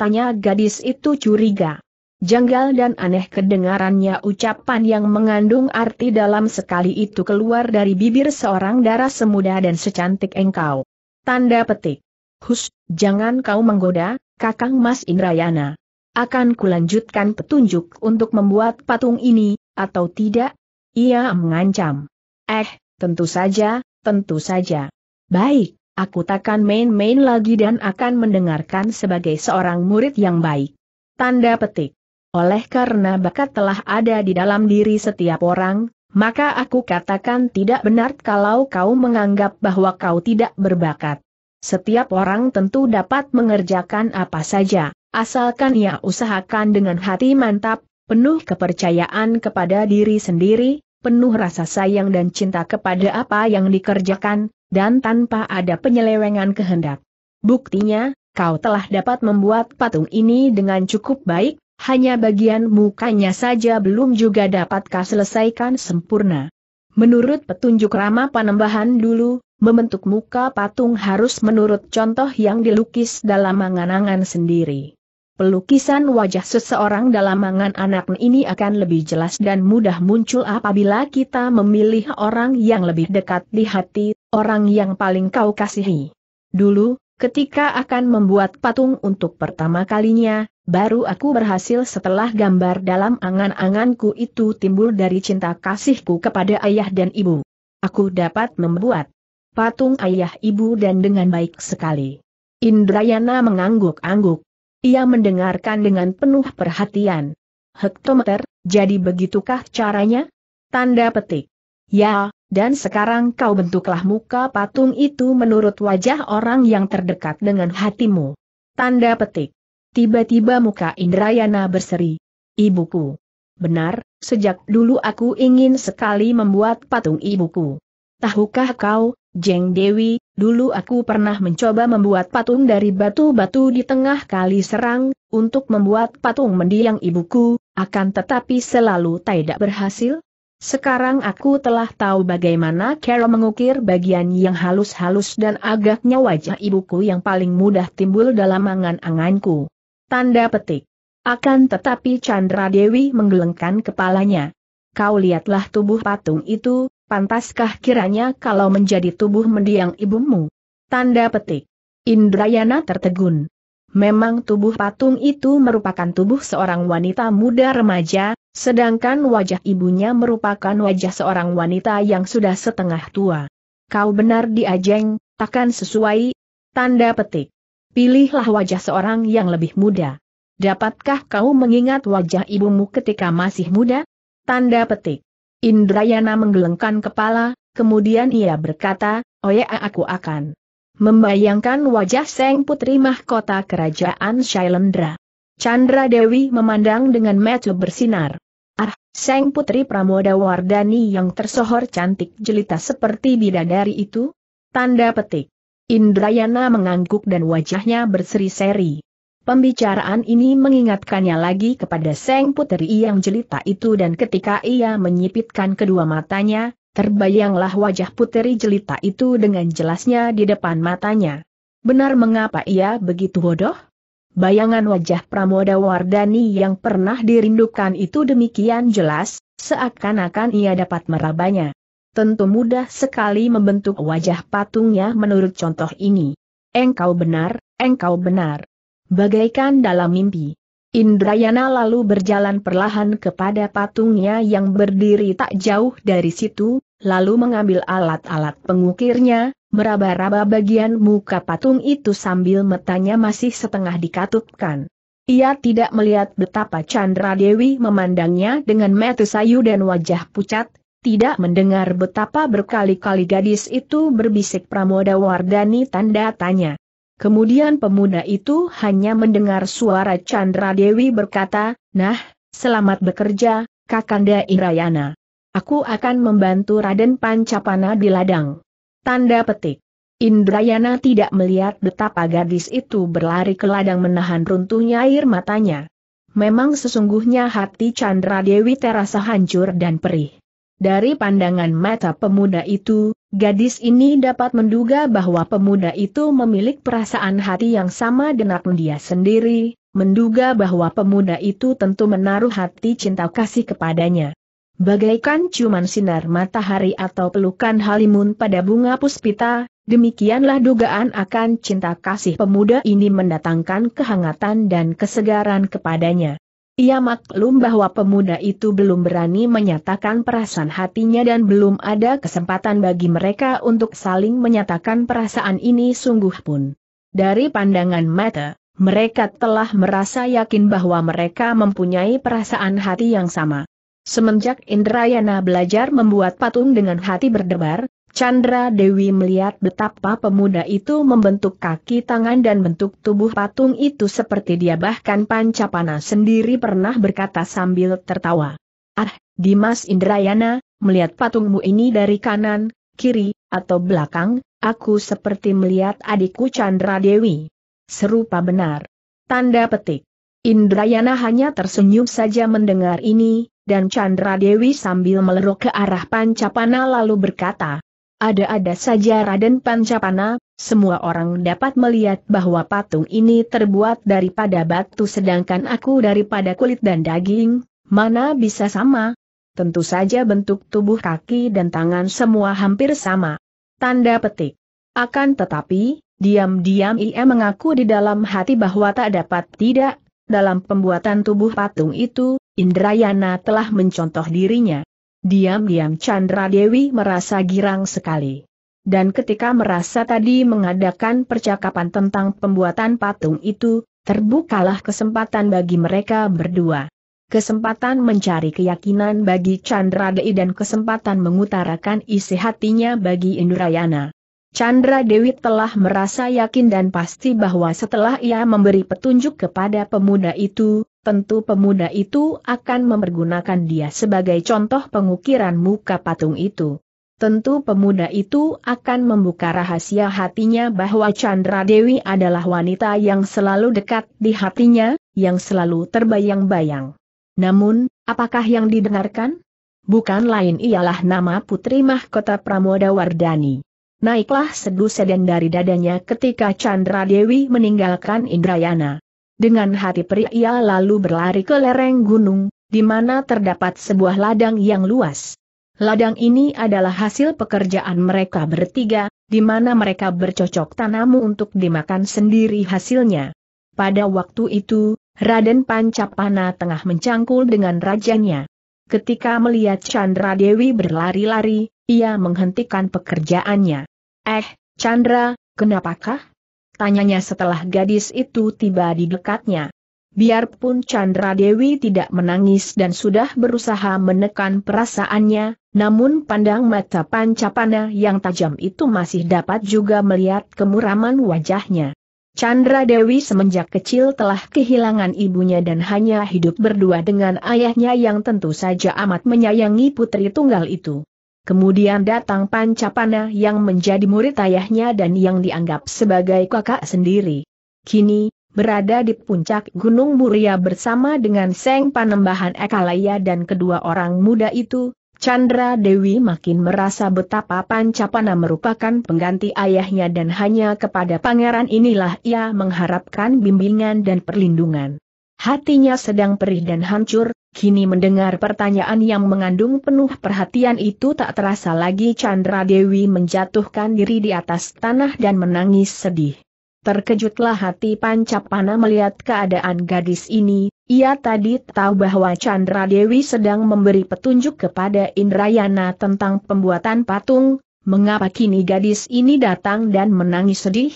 tanya gadis itu curiga. Janggal dan aneh kedengarannya ucapan yang mengandung arti dalam sekali itu keluar dari bibir seorang darah semuda dan secantik engkau. Tanda petik. "Hus, jangan kau menggoda, Kakang Mas Indrayana. Akan kulanjutkan petunjuk untuk membuat patung ini, atau tidak?" ia mengancam. "Eh, tentu saja, tentu saja. Baik, aku takkan main-main lagi dan akan mendengarkan sebagai seorang murid yang baik." Tanda petik. "Oleh karena bakat telah ada di dalam diri setiap orang, maka aku katakan tidak benar kalau kau menganggap bahwa kau tidak berbakat. Setiap orang tentu dapat mengerjakan apa saja, asalkan ia usahakan dengan hati mantap, penuh kepercayaan kepada diri sendiri, penuh rasa sayang dan cinta kepada apa yang dikerjakan, dan tanpa ada penyelewengan kehendak. Buktinya, kau telah dapat membuat patung ini dengan cukup baik, hanya bagian mukanya saja belum juga dapatkah selesaikan sempurna. Menurut petunjuk Rama Panembahan dulu, membentuk muka patung harus menurut contoh yang dilukis dalam angan-angan sendiri. pelukisan wajah seseorang dalam angan anak ini akan lebih jelas dan mudah muncul apabila kita memilih orang yang lebih dekat di hati, orang yang paling kau kasihi. Dulu, ketika akan membuat patung untuk pertama kalinya, baru aku berhasil setelah gambar dalam angan-anganku itu timbul dari cinta kasihku kepada ayah dan ibu. Aku dapat membuat patung ayah ibu dan dengan baik sekali. Indrayana mengangguk-angguk. Ia mendengarkan dengan penuh perhatian. Hektometer, jadi begitukah caranya? Tanda petik. Ya, dan sekarang kau bentuklah muka patung itu menurut wajah orang yang terdekat dengan hatimu. Tanda petik. Tiba-tiba muka Indrayana berseri. Ibuku. Benar, sejak dulu aku ingin sekali membuat patung ibuku. Tahukah kau, Jeng Dewi, dulu aku pernah mencoba membuat patung dari batu-batu di tengah Kali Serang, untuk membuat patung mendiang ibuku, akan tetapi selalu tidak berhasil? Sekarang aku telah tahu bagaimana cara mengukir bagian yang halus-halus dan agaknya wajah ibuku yang paling mudah timbul dalam angan-anganku. Tanda petik. Akan tetapi Candra Dewi menggelengkan kepalanya. Kau lihatlah tubuh patung itu, pantaskah kiranya kalau menjadi tubuh mendiang ibumu? Tanda petik. Indrayana tertegun. Memang tubuh patung itu merupakan tubuh seorang wanita muda remaja, sedangkan wajah ibunya merupakan wajah seorang wanita yang sudah setengah tua. Kau benar diajeng, takkan sesuai? Tanda petik. Pilihlah wajah seorang yang lebih muda. Dapatkah kau mengingat wajah ibumu ketika masih muda? Tanda petik. Indrayana menggelengkan kepala, kemudian ia berkata, oh ya, aku akan membayangkan wajah sang putri mahkota kerajaan Sailendra. Candra Dewi memandang dengan mata bersinar. Ah, sang putri Pramodawardhani yang tersohor cantik jelita seperti bidadari itu? Tanda petik. Indrayana mengangguk dan wajahnya berseri-seri. Pembicaraan ini mengingatkannya lagi kepada sang putri yang jelita itu dan ketika ia menyipitkan kedua matanya, terbayanglah wajah putri jelita itu dengan jelasnya di depan matanya. Benar mengapa ia begitu bodoh? Bayangan wajah Pramodawardhani yang pernah dirindukan itu demikian jelas, seakan-akan ia dapat merabanya. Tentu mudah sekali membentuk wajah patungnya menurut contoh ini. Engkau benar, engkau benar. Bagaikan dalam mimpi. Indrayana lalu berjalan perlahan kepada patungnya yang berdiri tak jauh dari situ, lalu mengambil alat-alat pengukirnya, meraba-raba bagian muka patung itu sambil matanya masih setengah dikatupkan. Ia tidak melihat betapa Candra Dewi memandangnya dengan mata sayu dan wajah pucat, tidak mendengar betapa berkali-kali gadis itu berbisik Pramodawardhani tanda tanya. Kemudian pemuda itu hanya mendengar suara Candra Dewi berkata, nah, selamat bekerja, Kakanda Indrayana. Aku akan membantu Raden Pancapana di ladang. Tanda petik. Indrayana tidak melihat betapa gadis itu berlari ke ladang menahan runtuhnya air matanya. Memang sesungguhnya hati Candra Dewi terasa hancur dan perih. Dari pandangan mata pemuda itu, gadis ini dapat menduga bahwa pemuda itu memiliki perasaan hati yang sama dengan dia sendiri, menduga bahwa pemuda itu tentu menaruh hati cinta kasih kepadanya. Bagaikan ciuman sinar matahari atau pelukan halimun pada bunga puspita, demikianlah dugaan akan cinta kasih pemuda ini mendatangkan kehangatan dan kesegaran kepadanya. Ia maklum bahwa pemuda itu belum berani menyatakan perasaan hatinya dan belum ada kesempatan bagi mereka untuk saling menyatakan perasaan ini sungguh pun. Dari pandangan mata, mereka telah merasa yakin bahwa mereka mempunyai perasaan hati yang sama. Semenjak Indrayana belajar membuat patung dengan hati berdebar, Candra Dewi melihat betapa pemuda itu membentuk kaki tangan dan bentuk tubuh patung itu seperti dia bahkan Pancapana sendiri pernah berkata sambil tertawa. Ah, Dimas Indrayana, melihat patungmu ini dari kanan, kiri, atau belakang, aku seperti melihat adikku Candra Dewi. Serupa benar. Tanda petik. Indrayana hanya tersenyum saja mendengar ini. Dan Candra Dewi sambil meleruk ke arah Pancapana lalu berkata, ada-ada saja Raden Pancapana, Semua orang dapat melihat bahwa patung ini terbuat daripada batu sedangkan aku daripada kulit dan daging, mana bisa sama? Tentu saja bentuk tubuh kaki dan tangan semua hampir sama. Tanda petik. Akan tetapi, diam-diam ia mengaku di dalam hati bahwa tak dapat tidak, dalam pembuatan tubuh patung itu, Indrayana telah mencontoh dirinya. Diam-diam Candra Dewi merasa girang sekali. Dan ketika merasa tadi mengadakan percakapan tentang pembuatan patung itu, terbukalah kesempatan bagi mereka berdua. Kesempatan mencari keyakinan bagi Candra Dewi dan kesempatan mengutarakan isi hatinya bagi Indrayana. Candra Dewi telah merasa yakin dan pasti bahwa setelah ia memberi petunjuk kepada pemuda itu, tentu pemuda itu akan mempergunakan dia sebagai contoh pengukiran muka patung itu. Tentu pemuda itu akan membuka rahasia hatinya bahwa Candra Dewi adalah wanita yang selalu dekat di hatinya, yang selalu terbayang-bayang. Namun, apakah yang didengarkan? Bukan lain ialah nama Putri Mahkota Pramodawardhani. Naiklah sedu sedan dari dadanya ketika Candra Dewi meninggalkan Indrayana. Dengan hati perih ia lalu berlari ke lereng gunung, di mana terdapat sebuah ladang yang luas. Ladang ini adalah hasil pekerjaan mereka bertiga, di mana mereka bercocok tanam untuk dimakan sendiri hasilnya. Pada waktu itu, Raden Pancapana tengah mencangkul dengan rajanya. Ketika melihat Candra Dewi berlari-lari, ia menghentikan pekerjaannya. "Eh, Candra, kenapakah?" tanyanya setelah gadis itu tiba di dekatnya. Biarpun Candra Dewi tidak menangis dan sudah berusaha menekan perasaannya, namun pandang mata Pancapana yang tajam itu masih dapat juga melihat kemuraman wajahnya. Candra Dewi semenjak kecil telah kehilangan ibunya dan hanya hidup berdua dengan ayahnya yang tentu saja amat menyayangi putri tunggal itu. Kemudian datang Pancapana yang menjadi murid ayahnya dan yang dianggap sebagai kakak sendiri. Kini, berada di puncak Gunung Muria bersama dengan Sang Panembahan Ekalaya dan kedua orang muda itu, Candra Dewi makin merasa betapa Pancapana merupakan pengganti ayahnya dan hanya kepada pangeran inilah ia mengharapkan bimbingan dan perlindungan. Hatinya sedang perih dan hancur, kini mendengar pertanyaan yang mengandung penuh perhatian itu tak terasa lagi Candra Dewi menjatuhkan diri di atas tanah dan menangis sedih. Terkejutlah hati Pancapana melihat keadaan gadis ini, ia tadi tahu bahwa Candra Dewi sedang memberi petunjuk kepada Indrayana tentang pembuatan patung, mengapa kini gadis ini datang dan menangis sedih?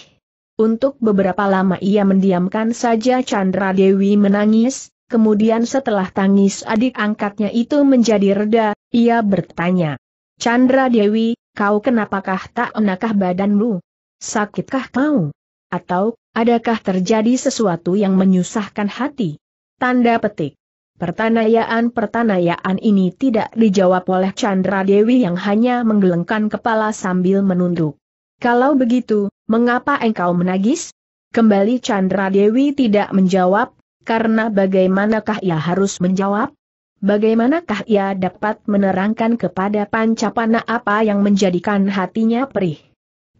Untuk beberapa lama ia mendiamkan saja Candra Dewi menangis, kemudian setelah tangis adik angkatnya itu menjadi reda, ia bertanya, "Candra Dewi, kau kenapakah tak enakah badanmu? Sakitkah kau? Atau, adakah terjadi sesuatu yang menyusahkan hati?" Tanda petik. Pertanyaan-pertanyaan ini tidak dijawab oleh Candra Dewi yang hanya menggelengkan kepala sambil menunduk. "Kalau begitu, mengapa engkau menangis?" Kembali Candra Dewi tidak menjawab, karena bagaimanakah ia harus menjawab? Bagaimanakah ia dapat menerangkan kepada Pancapana apa yang menjadikan hatinya perih?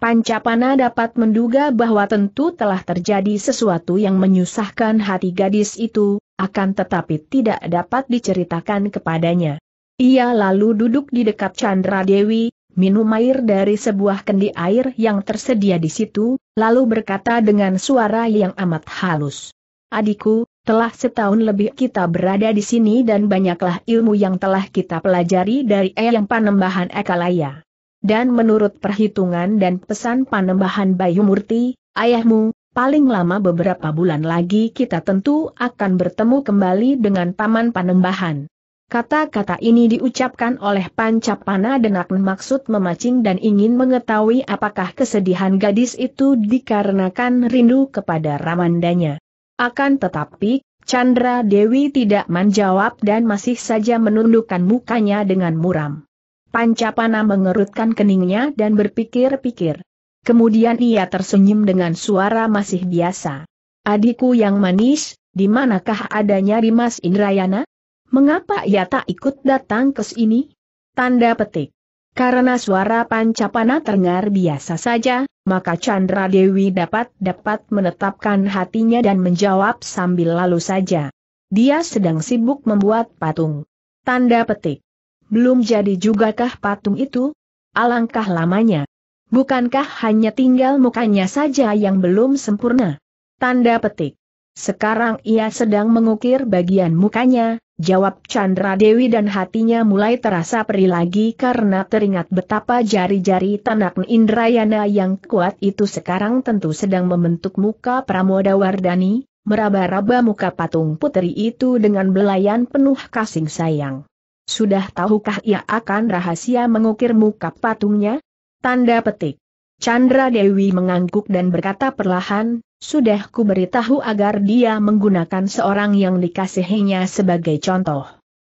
Pancapana dapat menduga bahwa tentu telah terjadi sesuatu yang menyusahkan hati gadis itu, akan tetapi tidak dapat diceritakan kepadanya. Ia lalu duduk di dekat Candra Dewi, minum air dari sebuah kendi air yang tersedia di situ, lalu berkata dengan suara yang amat halus, "Adikku, telah setahun lebih kita berada di sini dan banyaklah ilmu yang telah kita pelajari dari Eyang Panembahan Ekalaya. Dan menurut perhitungan dan pesan Panembahan Bayu Murti, ayahmu, paling lama beberapa bulan lagi kita tentu akan bertemu kembali dengan Paman Panembahan." Kata-kata ini diucapkan oleh Pancapana dengan maksud memancing dan ingin mengetahui apakah kesedihan gadis itu dikarenakan rindu kepada Ramandanya. Akan tetapi, Candra Dewi tidak menjawab dan masih saja menundukkan mukanya dengan muram. Pancapana mengerutkan keningnya dan berpikir-pikir. Kemudian ia tersenyum dengan suara masih biasa. "Adikku yang manis, di manakah adanya Dimas Indrayana? Mengapa ia tak ikut datang ke sini?" Tanda petik. Karena suara Pancapana terdengar biasa saja, maka Candra Dewi dapat-dapat menetapkan hatinya dan menjawab sambil lalu saja. Dia sedang sibuk membuat patung. Tanda petik. Belum jadi jugakah patung itu? Alangkah lamanya. Bukankah hanya tinggal mukanya saja yang belum sempurna? Tanda petik. Sekarang ia sedang mengukir bagian mukanya, jawab Candra Dewi, dan hatinya mulai terasa perih lagi karena teringat betapa jari-jari tanak Indrayana yang kuat itu sekarang tentu sedang membentuk muka Pramodawardhani, meraba-raba muka patung putri itu dengan belayan penuh kasih sayang. Sudah tahukah ia akan rahasia mengukir muka patungnya? Tanda petik. Candra Dewi mengangguk dan berkata perlahan, sudah ku beritahu agar dia menggunakan seorang yang dikasihinya sebagai contoh.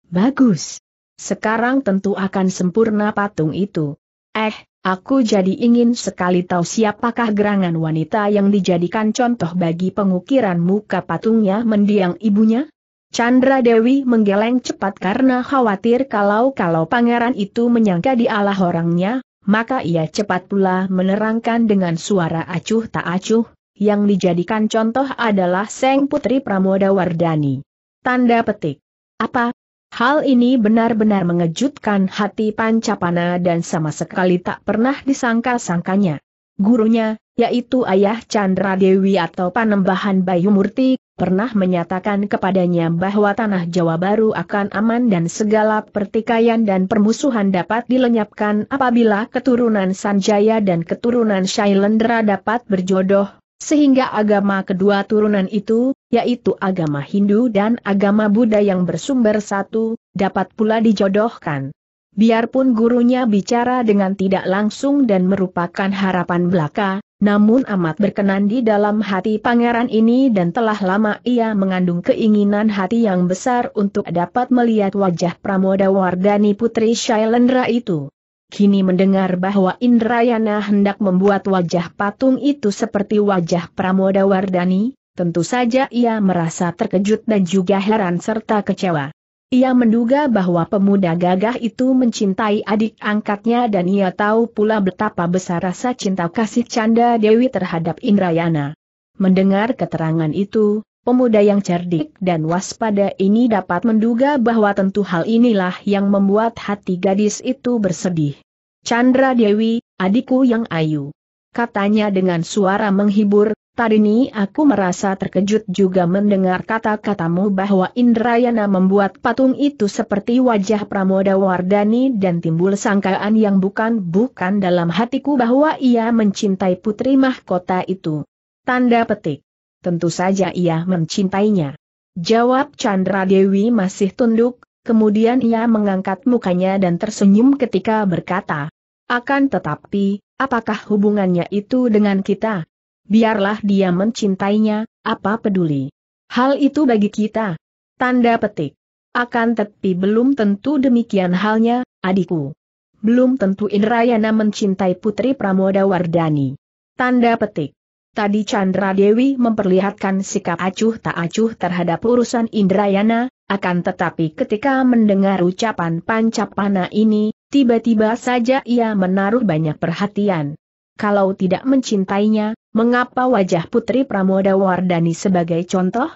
Bagus. Sekarang tentu akan sempurna patung itu. Eh, aku jadi ingin sekali tahu siapakah gerangan wanita yang dijadikan contoh bagi pengukiran muka patungnya, mendiang ibunya? Candra Dewi menggeleng cepat karena khawatir kalau-kalau pangeran itu menyangka dialah orangnya, maka ia cepat pula menerangkan dengan suara acuh tak acuh. Yang dijadikan contoh adalah Sang Putri Pramodawardhani. Tanda petik. Apa? Hal ini benar-benar mengejutkan hati Pancapana dan sama sekali tak pernah disangka-sangkanya. Gurunya, yaitu ayah Candra Dewi atau Panembahan Bayu Murti, pernah menyatakan kepadanya bahwa tanah Jawa baru akan aman dan segala pertikaian dan permusuhan dapat dilenyapkan apabila keturunan Sanjaya dan keturunan Sailendra dapat berjodoh. Sehingga agama kedua turunan itu, yaitu agama Hindu dan agama Buddha yang bersumber satu, dapat pula dijodohkan. Biarpun gurunya bicara dengan tidak langsung dan merupakan harapan belaka, namun amat berkenan di dalam hati pangeran ini dan telah lama ia mengandung keinginan hati yang besar untuk dapat melihat wajah Pramodawardhani putri Sailendra itu. Kini mendengar bahwa Indrayana hendak membuat wajah patung itu seperti wajah Pramodawardhani, tentu saja ia merasa terkejut dan juga heran serta kecewa. Ia menduga bahwa pemuda gagah itu mencintai adik angkatnya dan ia tahu pula betapa besar rasa cinta kasih Candra Dewi terhadap Indrayana. Mendengar keterangan itu, pemuda yang cerdik dan waspada ini dapat menduga bahwa tentu hal inilah yang membuat hati gadis itu bersedih. Candra Dewi, adikku yang ayu. Katanya dengan suara menghibur, tarini aku merasa terkejut juga mendengar kata-katamu bahwa Indrayana membuat patung itu seperti wajah Pramodawardhani dan timbul sangkaan yang bukan-bukan dalam hatiku bahwa ia mencintai putri mahkota itu. Tanda petik. Tentu saja ia mencintainya. Jawab Candra Dewi masih tunduk, kemudian ia mengangkat mukanya dan tersenyum ketika berkata, akan tetapi, apakah hubungannya itu dengan kita? Biarlah dia mencintainya, apa peduli. Hal itu bagi kita. Tanda petik. Akan tetapi belum tentu demikian halnya, adikku. Belum tentu Indrayana mencintai putri Pramodawardhani. Tanda petik. Tadi Candra Dewi memperlihatkan sikap acuh tak acuh terhadap urusan Indrayana, akan tetapi ketika mendengar ucapan Pancapana ini, tiba-tiba saja ia menaruh banyak perhatian. Kalau tidak mencintainya, mengapa wajah putri Pramodawardhani sebagai contoh?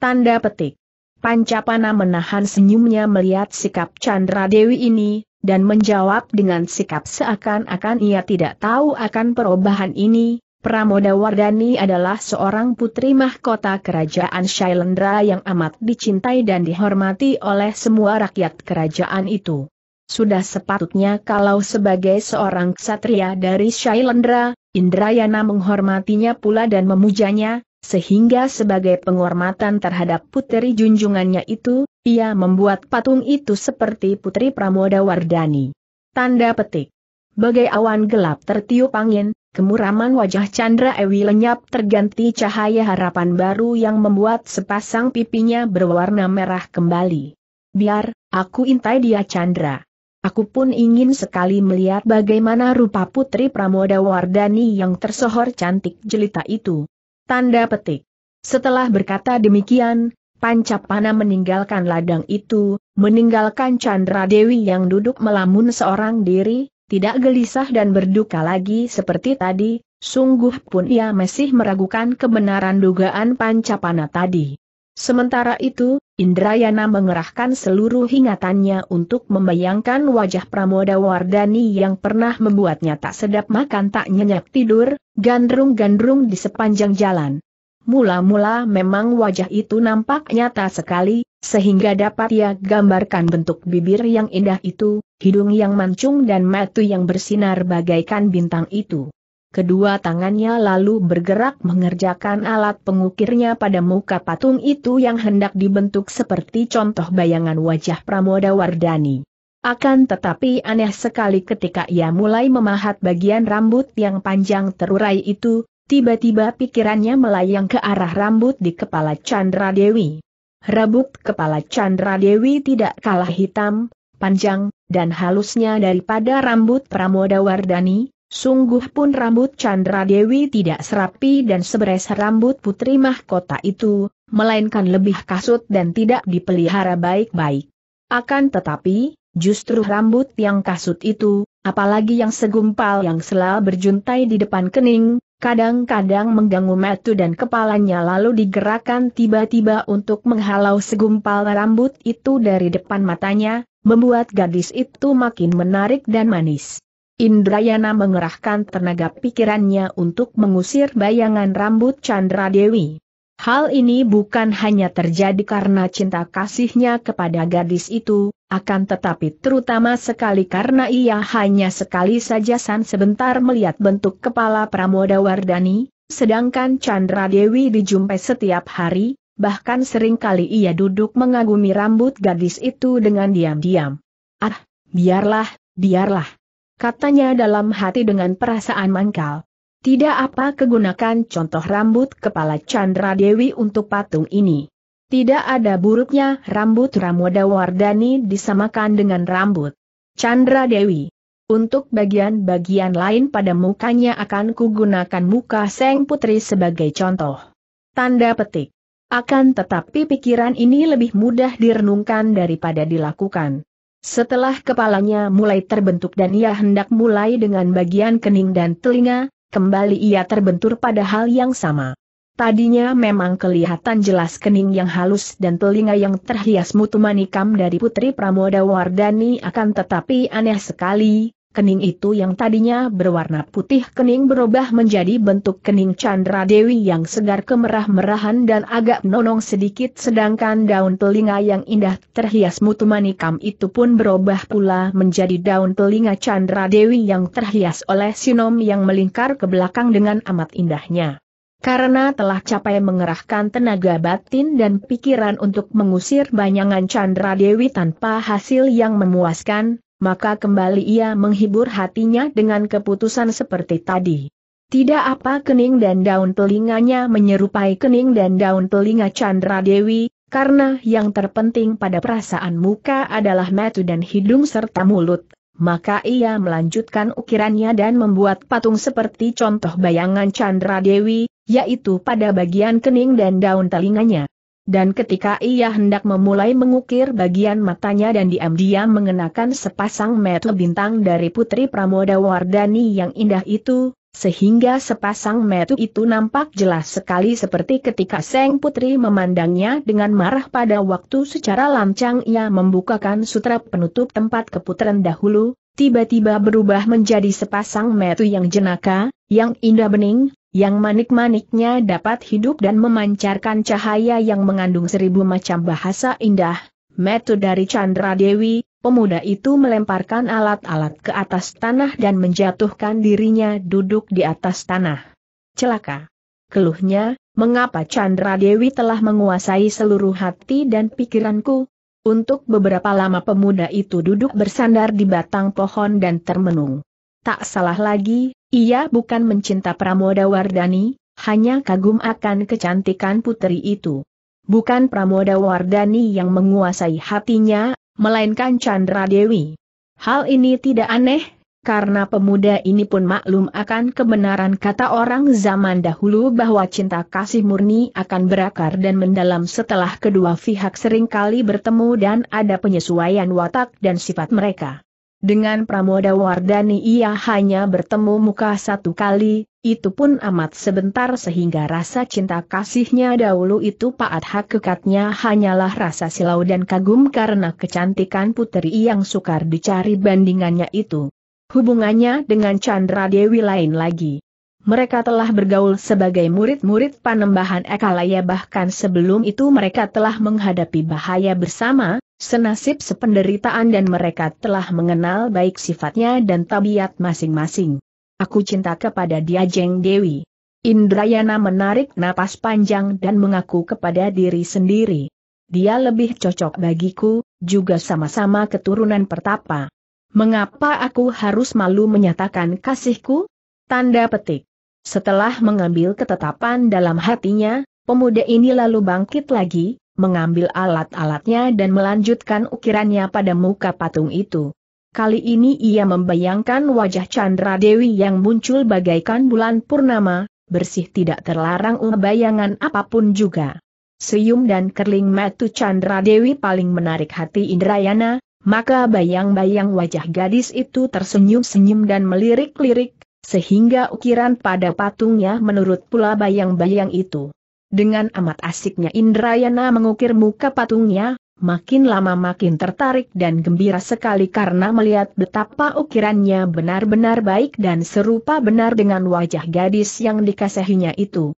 Tanda petik. Pancapana menahan senyumnya melihat sikap Candra Dewi ini, dan menjawab dengan sikap seakan-akan ia tidak tahu akan perubahan ini. Pramodawardhani adalah seorang putri mahkota kerajaan Sailendra yang amat dicintai dan dihormati oleh semua rakyat kerajaan itu. Sudah sepatutnya kalau sebagai seorang ksatria dari Sailendra, Indrayana menghormatinya pula dan memujanya, sehingga sebagai penghormatan terhadap putri junjungannya itu, ia membuat patung itu seperti putri Pramodawardhani. Tanda petik. Bagai awan gelap tertiup angin, kemuraman wajah Candra Dewi lenyap terganti cahaya harapan baru yang membuat sepasang pipinya berwarna merah kembali. Biar, aku intai dia Candra. Aku pun ingin sekali melihat bagaimana rupa putri Pramodawardhani yang tersohor cantik jelita itu. Tanda petik. Setelah berkata demikian, Pancapana meninggalkan ladang itu, meninggalkan Candra Dewi yang duduk melamun seorang diri. Tidak gelisah dan berduka lagi seperti tadi, Sungguh pun ia masih meragukan kebenaran dugaan Pancapana tadi. Sementara itu, Indrayana mengerahkan seluruh hingatannya untuk membayangkan wajah Pramodawardhani yang pernah membuatnya tak sedap makan tak nyenyak tidur, gandrung-gandrung di sepanjang jalan. Mula-mula memang wajah itu nampak nyata sekali, sehingga dapat ia gambarkan bentuk bibir yang indah itu, hidung yang mancung dan mata yang bersinar bagaikan bintang itu. Kedua tangannya lalu bergerak mengerjakan alat pengukirnya pada muka patung itu yang hendak dibentuk seperti contoh bayangan wajah Pramodawardhani. Akan tetapi aneh sekali ketika ia mulai memahat bagian rambut yang panjang terurai itu, tiba-tiba pikirannya melayang ke arah rambut di kepala Candra Dewi. Rambut kepala Candra Dewi tidak kalah hitam, panjang, dan halusnya daripada rambut Pramodawardhani. Sungguh pun rambut Candra Dewi tidak serapi dan seberes rambut putri mahkota itu, melainkan lebih kasut dan tidak dipelihara baik-baik. Akan tetapi, justru rambut yang kasut itu, apalagi yang segumpal yang sela berjuntai di depan kening, kadang-kadang mengganggu mata dan kepalanya lalu digerakkan tiba-tiba untuk menghalau segumpal rambut itu dari depan matanya, membuat gadis itu makin menarik dan manis. Indrayana mengerahkan tenaga pikirannya untuk mengusir bayangan rambut Candra Dewi. Hal ini bukan hanya terjadi karena cinta kasihnya kepada gadis itu, akan tetapi terutama sekali karena ia hanya sekali saja san sebentar melihat bentuk kepala Pramodawardhani, sedangkan Candra Dewi dijumpai setiap hari, bahkan seringkali ia duduk mengagumi rambut gadis itu dengan diam-diam. Ah, biarlah, biarlah. Katanya dalam hati dengan perasaan mangkal. Tidak apa kegunakan contoh rambut kepala Candra Dewi untuk patung ini. Tidak ada buruknya rambut Pramodawardhani disamakan dengan rambut Candra Dewi. Untuk bagian-bagian lain pada mukanya akan kugunakan muka Sang Putri sebagai contoh. Tanda petik. Akan tetapi pikiran ini lebih mudah direnungkan daripada dilakukan. Setelah kepalanya mulai terbentuk dan ia hendak mulai dengan bagian kening dan telinga, kembali ia terbentur pada hal yang sama. Tadinya memang kelihatan jelas kening yang halus dan telinga yang terhias mutu manikam dari putri Pramodawardhani, akan tetapi aneh sekali, kening itu yang tadinya berwarna putih kening berubah menjadi bentuk kening Candra Dewi yang segar kemerah-merahan dan agak nonong sedikit, sedangkan daun telinga yang indah terhias mutu manikam itu pun berubah pula menjadi daun telinga Candra Dewi yang terhias oleh sinom yang melingkar ke belakang dengan amat indahnya. Karena telah capai mengerahkan tenaga batin dan pikiran untuk mengusir bayangan Candra Dewi tanpa hasil yang memuaskan, maka kembali ia menghibur hatinya dengan keputusan seperti tadi. Tidak apa kening dan daun telinganya menyerupai kening dan daun telinga Candra Dewi, karena yang terpenting pada perasaan muka adalah mata dan hidung serta mulut, maka ia melanjutkan ukirannya dan membuat patung seperti contoh bayangan Candra Dewi, yaitu pada bagian kening dan daun telinganya. Dan ketika ia hendak memulai mengukir bagian matanya dan diam-diam mengenakan sepasang mata bintang dari putri Pramodawardhani yang indah itu, sehingga sepasang mata itu nampak jelas sekali seperti ketika Sang Putri memandangnya dengan marah pada waktu secara lancang ia membukakan sutra penutup tempat keputaran dahulu, tiba-tiba berubah menjadi sepasang mata yang jenaka, yang indah bening, yang manik-maniknya dapat hidup dan memancarkan cahaya yang mengandung seribu macam bahasa indah. Mata dari Candra Dewi, pemuda itu melemparkan alat-alat ke atas tanah dan menjatuhkan dirinya duduk di atas tanah. Celaka. Keluhnya, mengapa Candra Dewi telah menguasai seluruh hati dan pikiranku? Untuk beberapa lama pemuda itu duduk bersandar di batang pohon dan termenung. Tak salah lagi, ia bukan mencinta Pramodawardhani, hanya kagum akan kecantikan putri itu. Bukan Pramodawardhani yang menguasai hatinya, melainkan Candra Dewi. Hal ini tidak aneh, karena pemuda ini pun maklum akan kebenaran kata orang zaman dahulu bahwa cinta kasih murni akan berakar dan mendalam setelah kedua pihak seringkali bertemu dan ada penyesuaian watak dan sifat mereka. Dengan Pramodawardhani ia hanya bertemu muka satu kali, itu pun amat sebentar sehingga rasa cinta kasihnya dahulu itu paat hakikatnya hanyalah rasa silau dan kagum karena kecantikan puteri yang sukar dicari bandingannya itu. Hubungannya dengan Candra Dewi lain lagi. Mereka telah bergaul sebagai murid-murid Panembahan Ekalaya, bahkan sebelum itu mereka telah menghadapi bahaya bersama, senasib sependeritaan, dan mereka telah mengenal baik sifatnya dan tabiat masing-masing. Aku cinta kepada dia, Jeng Dewi. Indrayana menarik napas panjang dan mengaku kepada diri sendiri. Dia lebih cocok bagiku, juga sama-sama keturunan pertapa. Mengapa aku harus malu menyatakan kasihku? Tanda petik. Setelah mengambil ketetapan dalam hatinya, pemuda ini lalu bangkit lagi, mengambil alat-alatnya dan melanjutkan ukirannya pada muka patung itu. Kali ini ia membayangkan wajah Candra Dewi yang muncul bagaikan bulan purnama, bersih tidak terlarang bayangan apapun juga. Senyum dan kerling mata Candra Dewi paling menarik hati Indrayana, maka bayang-bayang wajah gadis itu tersenyum-senyum dan melirik-lirik, sehingga ukiran pada patungnya menurut pula bayang-bayang itu. Dengan amat asiknya Indrayana mengukir muka patungnya, makin lama makin tertarik dan gembira sekali karena melihat betapa ukirannya benar-benar baik dan serupa benar dengan wajah gadis yang dikasihinya itu.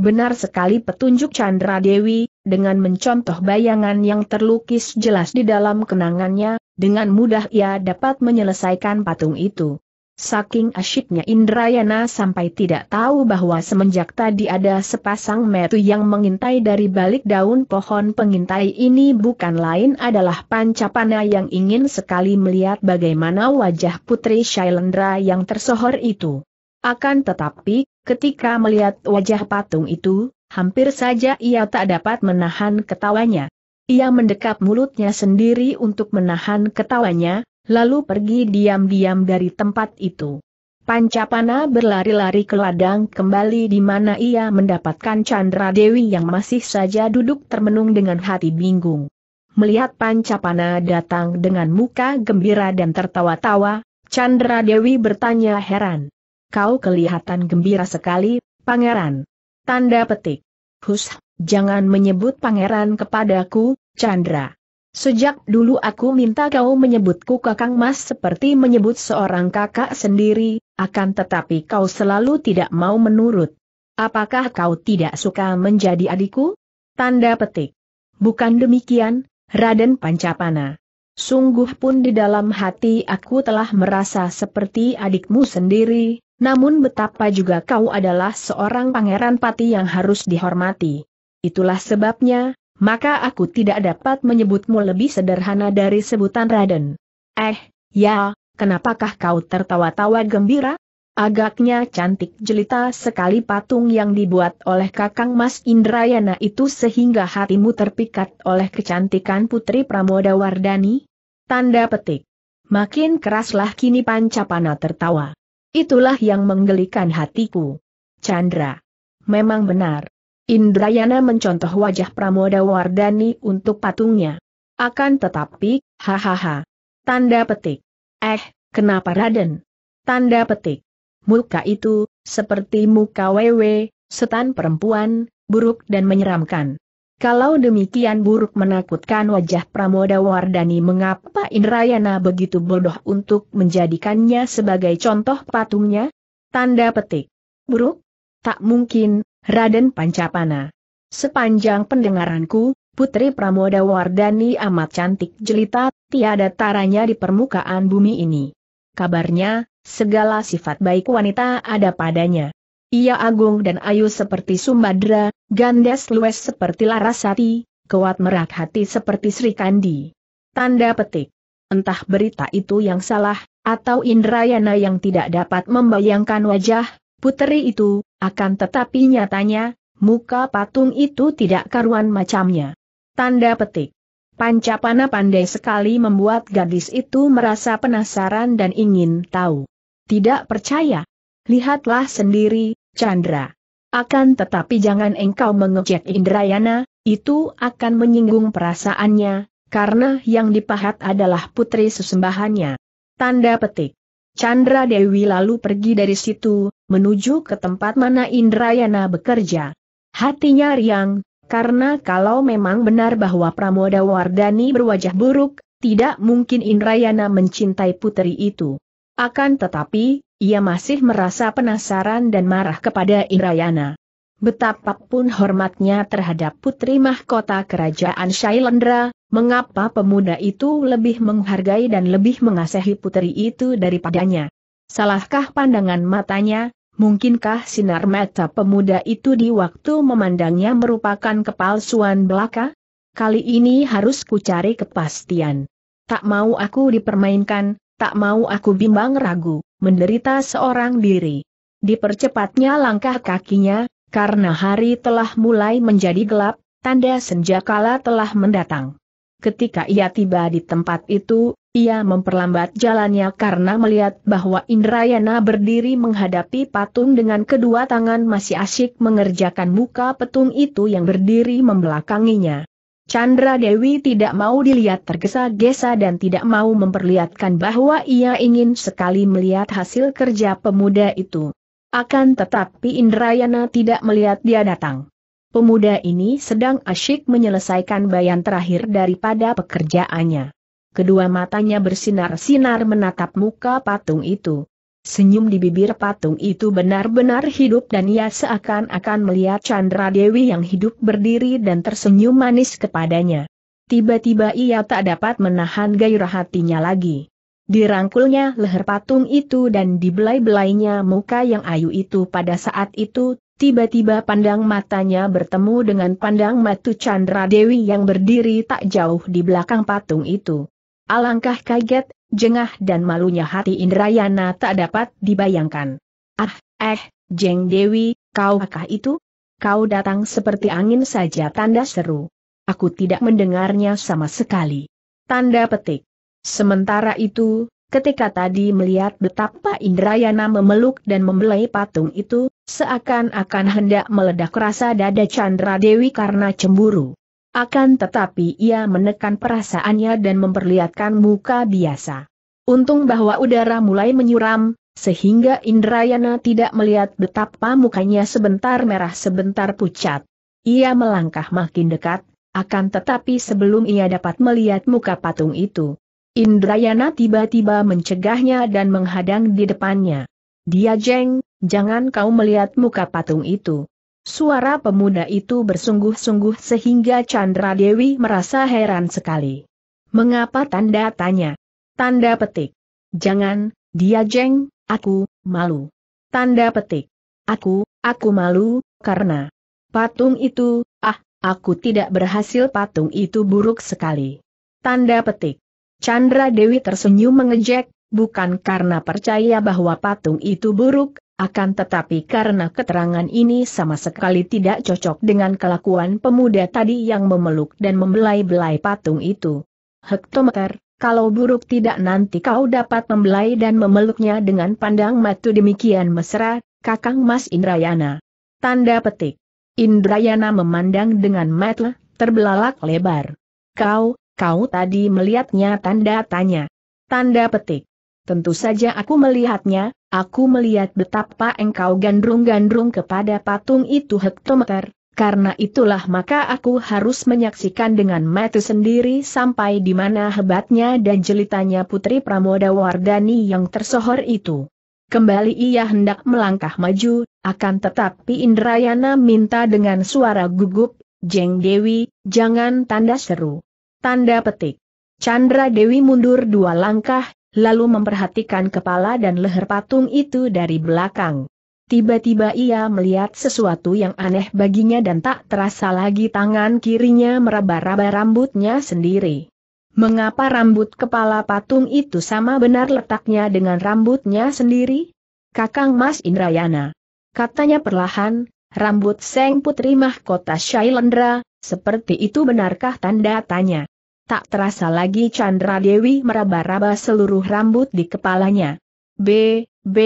Benar sekali petunjuk Candra Dewi, dengan mencontoh bayangan yang terlukis jelas di dalam kenangannya, dengan mudah ia dapat menyelesaikan patung itu. Saking asyiknya Indrayana sampai tidak tahu bahwa semenjak tadi ada sepasang mata yang mengintai dari balik daun pohon. Pengintai ini bukan lain adalah Pancapana yang ingin sekali melihat bagaimana wajah putri Sailendra yang tersohor itu. Akan tetapi, ketika melihat wajah patung itu, hampir saja ia tak dapat menahan ketawanya. Ia mendekap mulutnya sendiri untuk menahan ketawanya, lalu pergi diam-diam dari tempat itu. Pancapana berlari-lari ke ladang kembali di mana ia mendapatkan Candra Dewi yang masih saja duduk termenung dengan hati bingung. Melihat Pancapana datang dengan muka gembira dan tertawa-tawa, Candra Dewi bertanya heran. Kau kelihatan gembira sekali, Pangeran. Tanda petik. Hus, jangan menyebut Pangeran kepadaku, Candra. Sejak dulu aku minta kau menyebutku Kakang Mas seperti menyebut seorang kakak sendiri, akan tetapi kau selalu tidak mau menurut. Apakah kau tidak suka menjadi adikku? Tanda petik. Bukan demikian, Raden Pancapana. Sungguh pun di dalam hati aku telah merasa seperti adikmu sendiri, namun betapa juga kau adalah seorang pangeran pati yang harus dihormati. Itulah sebabnya, maka aku tidak dapat menyebutmu lebih sederhana dari sebutan Raden. Eh, ya, kenapakah kau tertawa-tawa gembira? Agaknya cantik jelita sekali patung yang dibuat oleh Kakang Mas Indrayana itu sehingga hatimu terpikat oleh kecantikan putri Pramodawardhani? Tanda petik. Makin keraslah kini Pancapana tertawa. Itulah yang menggelikan hatiku. Candra. Memang benar. Indrayana mencontoh wajah Pramodawardhani untuk patungnya. Akan tetapi, hahaha. Tanda petik. Eh, kenapa Raden? Tanda petik. Muka itu, seperti muka wewe, setan perempuan, buruk dan menyeramkan. Kalau demikian buruk menakutkan wajah Pramodawardhani, mengapa Indrayana begitu bodoh untuk menjadikannya sebagai contoh patungnya? Tanda petik. Buruk? Tak mungkin, Raden Pancapana. Sepanjang pendengaranku, putri Pramodawardhani amat cantik jelita, tiada taranya di permukaan bumi ini. Kabarnya, segala sifat baik wanita ada padanya. Ia agung dan ayu seperti Sumbadra, gandas luwes seperti Larasati, kuat merak hati seperti Sri Kandi. Tanda petik. Entah berita itu yang salah, atau Indrayana yang tidak dapat membayangkan wajah puteri itu, akan tetapi nyatanya, muka patung itu tidak karuan macamnya. Tanda petik. Pancapana pandai sekali membuat gadis itu merasa penasaran dan ingin tahu. Tidak percaya? Lihatlah sendiri, Candra. Akan tetapi jangan engkau mengejek Indrayana, itu akan menyinggung perasaannya, karena yang dipahat adalah putri sesembahannya. Tanda petik. Candra Dewi lalu pergi dari situ, menuju ke tempat mana Indrayana bekerja. Hatinya riang, karena kalau memang benar bahwa Pramodawardhani berwajah buruk, tidak mungkin Indrayana mencintai puteri itu. Akan tetapi, ia masih merasa penasaran dan marah kepada Indrayana. Betapapun hormatnya terhadap putri mahkota kerajaan Sailendra, mengapa pemuda itu lebih menghargai dan lebih mengasihi putri itu daripadanya? Salahkah pandangan matanya? Mungkinkah sinar mata pemuda itu di waktu memandangnya merupakan kepalsuan belaka? Kali ini harus kucari kepastian. Tak mau aku dipermainkan, tak mau aku bimbang ragu, menderita seorang diri. Dipercepatnya langkah kakinya, karena hari telah mulai menjadi gelap, tanda senja kala telah mendatang. Ketika ia tiba di tempat itu, ia memperlambat jalannya karena melihat bahwa Indrayana berdiri menghadapi patung dengan kedua tangan masih asyik mengerjakan muka petung itu yang berdiri membelakanginya. Candra Dewi tidak mau dilihat tergesa-gesa dan tidak mau memperlihatkan bahwa ia ingin sekali melihat hasil kerja pemuda itu. Akan tetapi Indrayana tidak melihat dia datang. Pemuda ini sedang asyik menyelesaikan bayan terakhir daripada pekerjaannya. Kedua matanya bersinar-sinar menatap muka patung itu. Senyum di bibir patung itu benar-benar hidup dan ia seakan-akan melihat Candra Dewi yang hidup berdiri dan tersenyum manis kepadanya. Tiba-tiba ia tak dapat menahan gairah hatinya lagi. Dirangkulnya leher patung itu dan dibelai-belainya muka yang ayu itu pada saat itu, tiba-tiba pandang matanya bertemu dengan pandang mata Candra Dewi yang berdiri tak jauh di belakang patung itu. Alangkah kaget, jengah dan malunya hati Indrayana tak dapat dibayangkan. Ah, eh, Jeng Dewi, kau akah itu? Kau datang seperti angin saja tanda seru. Aku tidak mendengarnya sama sekali. Tanda petik. Sementara itu, ketika tadi melihat betapa Indrayana memeluk dan membelai patung itu, seakan-akan hendak meledak rasa dada Candra Dewi karena cemburu. Akan tetapi ia menekan perasaannya dan memperlihatkan muka biasa. Untung bahwa udara mulai menyuram, sehingga Indrayana tidak melihat betapa mukanya sebentar merah sebentar pucat. Ia melangkah makin dekat, akan tetapi sebelum ia dapat melihat muka patung itu, Indrayana tiba-tiba mencegahnya dan menghadang di depannya. Dia Jeng, jangan kau melihat muka patung itu. Suara pemuda itu bersungguh-sungguh sehingga Candra Dewi merasa heran sekali. Mengapa tanda tanya? Tanda petik. Jangan, dia Jeng, aku malu. Tanda petik. Aku, aku malu, karena patung itu, ah, aku tidak berhasil patung itu buruk sekali. Tanda petik. Candra Dewi tersenyum mengejek, bukan karena percaya bahwa patung itu buruk, akan tetapi karena keterangan ini sama sekali tidak cocok dengan kelakuan pemuda tadi yang memeluk dan membelai-belai patung itu. Hektometer, kalau buruk tidak nanti kau dapat membelai dan memeluknya dengan pandang mata demikian mesra, Kakang Mas Indrayana. Tanda petik. Indrayana memandang dengan mata terbelalak lebar. Kau... Kau tadi melihatnya tanda tanya. Tanda petik. Tentu saja aku melihatnya, aku melihat betapa engkau gandrung-gandrung kepada patung itu Hektometer, karena itulah maka aku harus menyaksikan dengan mata sendiri sampai di mana hebatnya dan jelitanya putri Pramodawardhani yang tersohor itu. Kembali ia hendak melangkah maju, akan tetapi Indrayana minta dengan suara gugup, Jeng Dewi, jangan tanda seru. Tanda petik. Candra Dewi mundur dua langkah, lalu memperhatikan kepala dan leher patung itu dari belakang. Tiba-tiba ia melihat sesuatu yang aneh baginya dan tak terasa lagi tangan kirinya meraba-raba rambutnya sendiri. Mengapa rambut kepala patung itu sama benar letaknya dengan rambutnya sendiri? Kakang Mas Indrayana. Katanya perlahan, rambut Sang Putri Mahkota Sailendra, seperti itu benarkah tanda tanya? Tak terasa lagi Candra Dewi meraba-raba seluruh rambut di kepalanya. B, B,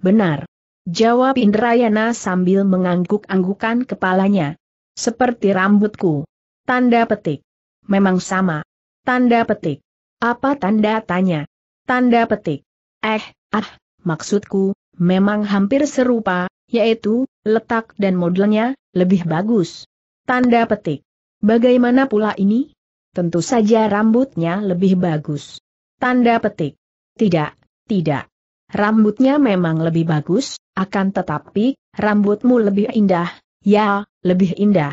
benar. Jawab Indrayana sambil mengangguk-anggukan kepalanya. Seperti rambutku. Tanda petik. Memang sama. Tanda petik. Apa tanda tanya? Tanda petik. Eh, ah, maksudku, memang hampir serupa, yaitu, letak dan modelnya, lebih bagus. Tanda petik. Bagaimana pula ini? Tentu saja rambutnya lebih bagus. Tanda petik. Tidak, tidak. Rambutnya memang lebih bagus, akan tetapi, rambutmu lebih indah, ya, lebih indah.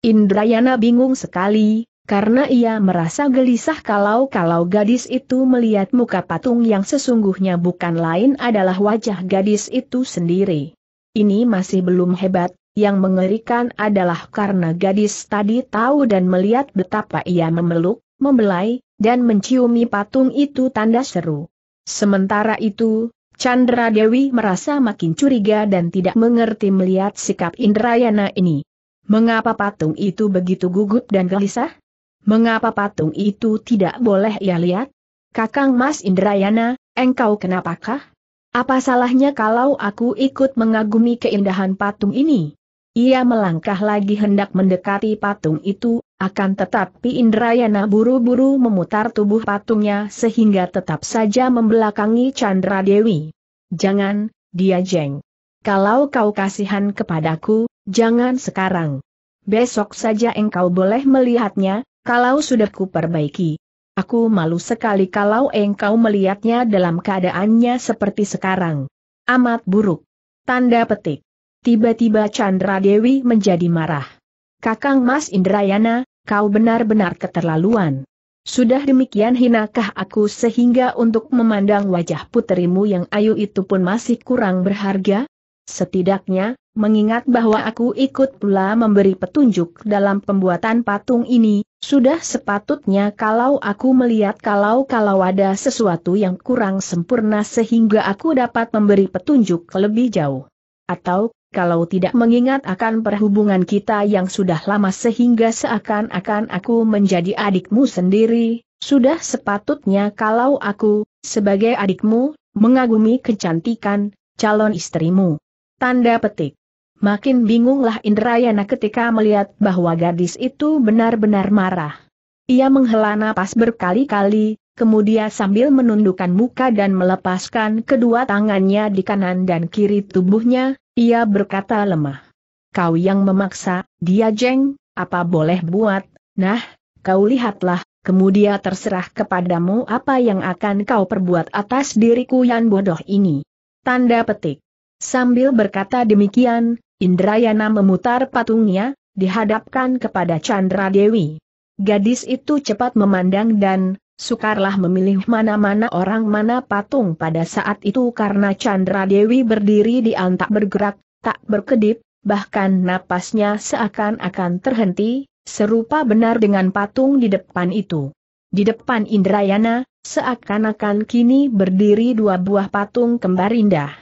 Indrayana bingung sekali, karena ia merasa gelisah kalau-kalau gadis itu melihat muka patung yang sesungguhnya bukan lain adalah wajah gadis itu sendiri. Ini masih belum hebat, yang mengerikan adalah karena gadis tadi tahu dan melihat betapa ia memeluk, membelai, dan menciumi patung itu tanda seru. Sementara itu, Candra Dewi merasa makin curiga dan tidak mengerti melihat sikap Indrayana ini. Mengapa patung itu begitu gugup dan gelisah? Mengapa patung itu tidak boleh ia lihat? Kakang Mas Indrayana, engkau kenapakah? Apa salahnya kalau aku ikut mengagumi keindahan patung ini? Ia melangkah lagi hendak mendekati patung itu, akan tetapi Indrayana buru-buru memutar tubuh patungnya sehingga tetap saja membelakangi Candra Dewi. Jangan, dia jeng. Kalau kau kasihan kepadaku, jangan sekarang. Besok saja engkau boleh melihatnya, kalau sudah kuperbaiki. Aku malu sekali kalau engkau melihatnya dalam keadaannya seperti sekarang. Amat buruk. Tanda petik. Tiba-tiba Candra Dewi menjadi marah. Kakang Mas Indrayana, kau benar-benar keterlaluan. Sudah demikian hinakah aku sehingga untuk memandang wajah puterimu yang ayu itu pun masih kurang berharga? Setidaknya, mengingat bahwa aku ikut pula memberi petunjuk dalam pembuatan patung ini, sudah sepatutnya kalau aku melihat kalau-kalau ada sesuatu yang kurang sempurna sehingga aku dapat memberi petunjuk lebih jauh. Atau, kalau tidak mengingat akan perhubungan kita yang sudah lama sehingga seakan-akan aku menjadi adikmu sendiri, sudah sepatutnya kalau aku, sebagai adikmu, mengagumi kecantikan calon istrimu. Tanda petik. Makin bingunglah Indrayana ketika melihat bahwa gadis itu benar-benar marah. Ia menghela napas berkali-kali, kemudian sambil menundukkan muka dan melepaskan kedua tangannya di kanan dan kiri tubuhnya, ia berkata lemah. Kau yang memaksa, dia jeng, apa boleh buat, nah, kau lihatlah, kemudian terserah kepadamu apa yang akan kau perbuat atas diriku yang bodoh ini. Tanda petik. Sambil berkata demikian, Indrayana memutar patungnya, dihadapkan kepada Candra Dewi. Gadis itu cepat memandang dan sukarlah memilih mana-mana orang mana patung pada saat itu karena Candra Dewi berdiri di antak bergerak, tak berkedip, bahkan napasnya seakan-akan terhenti, serupa benar dengan patung di depan itu. Di depan Indrayana, seakan-akan kini berdiri dua buah patung kembar indah.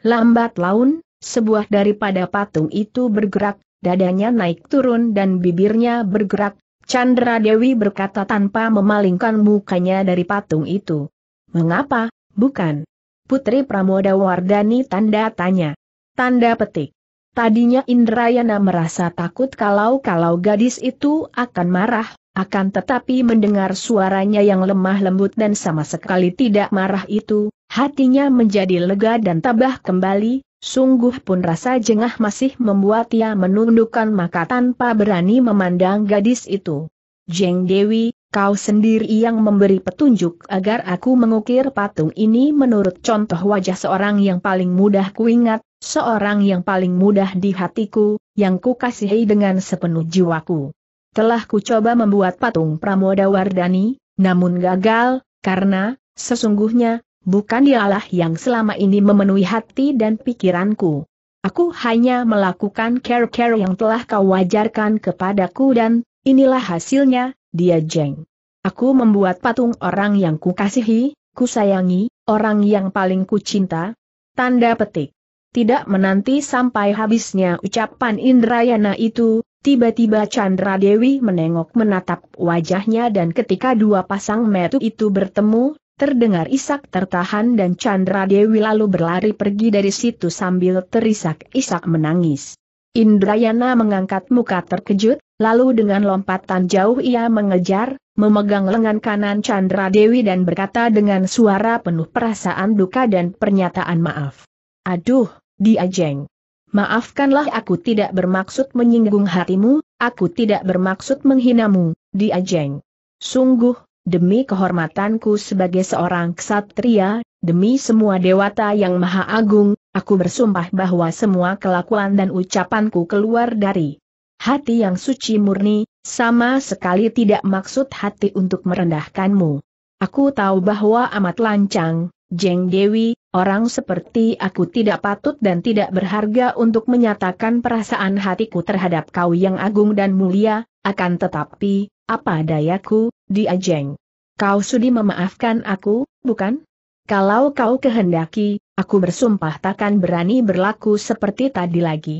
Lambat laun, sebuah daripada patung itu bergerak, dadanya naik turun dan bibirnya bergerak. Candra Dewi berkata tanpa memalingkan mukanya dari patung itu. Mengapa, bukan? Putri Pramodawardhani tanda tanya. Tanda petik. Tadinya Indrayana merasa takut kalau-kalau gadis itu akan marah, akan tetapi mendengar suaranya yang lemah lembut dan sama sekali tidak marah itu, hatinya menjadi lega dan tabah kembali. Sungguh pun rasa jengah masih membuat ia menundukkan mata tanpa berani memandang gadis itu. Jeng Dewi, kau sendiri yang memberi petunjuk agar aku mengukir patung ini menurut contoh wajah seorang yang paling mudah kuingat, seorang yang paling mudah di hatiku, yang kukasihi dengan sepenuh jiwaku. Telah kucoba membuat patung Pramodawardhani, namun gagal, karena, sesungguhnya, bukan dialah yang selama ini memenuhi hati dan pikiranku. Aku hanya melakukan care-care yang telah kau wajarkan kepadaku dan, inilah hasilnya, dia jeng. Aku membuat patung orang yang kukasihi, kusayangi, orang yang paling kucinta. Tanda petik. Tidak menanti sampai habisnya ucapan Indrayana itu, tiba-tiba Candra Dewi menengok menatap wajahnya dan ketika dua pasang mata itu bertemu, terdengar isak tertahan dan Candra Dewi lalu berlari pergi dari situ sambil terisak-isak menangis. Indrayana mengangkat muka terkejut, lalu dengan lompatan jauh ia mengejar, memegang lengan kanan Candra Dewi dan berkata dengan suara penuh perasaan duka dan pernyataan maaf. Aduh, dia jeng. Maafkanlah, aku tidak bermaksud menyinggung hatimu, aku tidak bermaksud menghinamu, dia jeng. Sungguh, demi kehormatanku sebagai seorang ksatria, demi semua dewata yang maha agung, aku bersumpah bahwa semua kelakuan dan ucapanku keluar dari hati yang suci murni, sama sekali tidak maksud hati untuk merendahkanmu. Aku tahu bahwa amat lancang, Jeng Dewi, orang seperti aku tidak patut dan tidak berharga untuk menyatakan perasaan hatiku terhadap kau yang agung dan mulia, akan tetapi, apa dayaku, dia Jeng. Kau sudi memaafkan aku, bukan? Kalau kau kehendaki, aku bersumpah takkan berani berlaku seperti tadi lagi.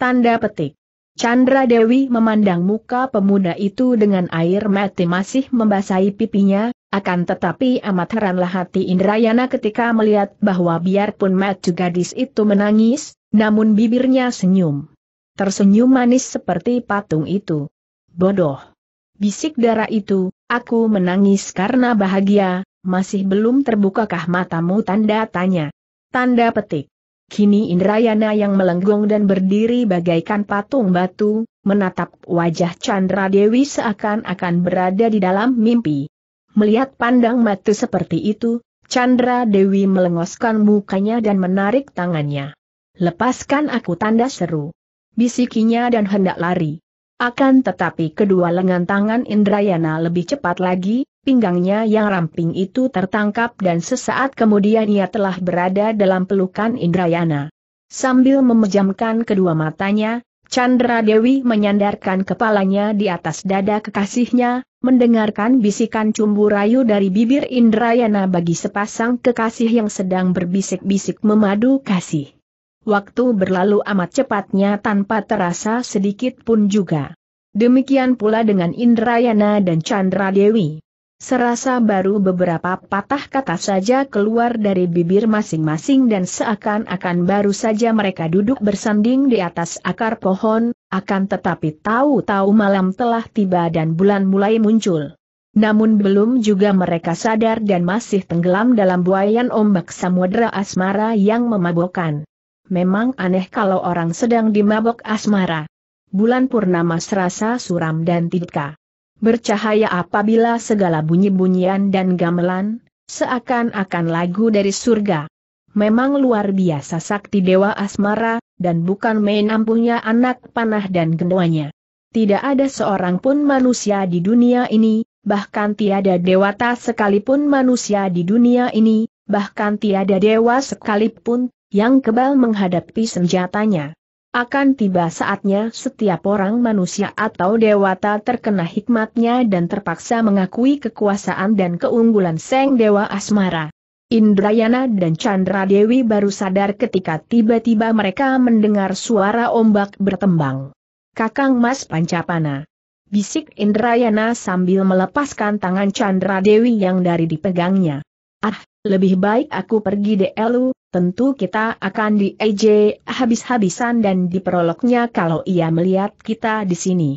Tanda petik. Candra Dewi memandang muka pemuda itu dengan air mata masih membasahi pipinya, akan tetapi amat heranlah hati Indrayana ketika melihat bahwa biarpun mata gadis itu menangis, namun bibirnya senyum. Tersenyum manis seperti patung itu. Bodoh. Bisik darah itu, aku menangis karena bahagia. Masih belum terbukakah matamu, tanda tanya. Tanda petik. Kini Indrayana yang melenggung dan berdiri bagaikan patung batu, menatap wajah Candra Dewi seakan-akan berada di dalam mimpi. Melihat pandang mata seperti itu, Candra Dewi melengoskan mukanya dan menarik tangannya. Lepaskan aku, tanda seru. Bisikinya dan hendak lari. Akan tetapi kedua lengan tangan Indrayana lebih cepat lagi, pinggangnya yang ramping itu tertangkap dan sesaat kemudian ia telah berada dalam pelukan Indrayana. Sambil memejamkan kedua matanya, Candra Dewi menyandarkan kepalanya di atas dada kekasihnya, mendengarkan bisikan cumbu rayu dari bibir Indrayana bagi sepasang kekasih yang sedang berbisik-bisik memadu kasih. Waktu berlalu amat cepatnya tanpa terasa sedikit pun juga. Demikian pula dengan Indrayana dan Candra Dewi. Serasa baru beberapa patah kata saja keluar dari bibir masing-masing dan seakan-akan baru saja mereka duduk bersanding di atas akar pohon, akan tetapi tahu-tahu malam telah tiba dan bulan mulai muncul. Namun belum juga mereka sadar dan masih tenggelam dalam buayan ombak samudera asmara yang memabukkan. Memang aneh kalau orang sedang dimabok asmara. Bulan purnama serasa suram dan tidak bercahaya apabila segala bunyi-bunyian dan gamelan, seakan-akan lagu dari surga. Memang luar biasa sakti dewa asmara, dan bukan main ampuhnya anak panah dan gendwanya. Tidak ada seorang pun manusia di dunia ini, bahkan tiada dewata sekalipun manusia di dunia ini, bahkan tiada dewa sekalipun, yang kebal menghadapi senjatanya. Akan tiba saatnya setiap orang manusia atau dewata terkena hikmatnya dan terpaksa mengakui kekuasaan dan keunggulan sang dewa asmara. Indrayana dan Candra Dewi baru sadar ketika tiba-tiba mereka mendengar suara ombak bertembang. Kakang Mas Pancapana. Bisik Indrayana sambil melepaskan tangan Candra Dewi yang dari dipegangnya. Ah, lebih baik aku pergi dulu. Tentu kita akan dieje habis-habisan dan diperoloknya kalau ia melihat kita di sini.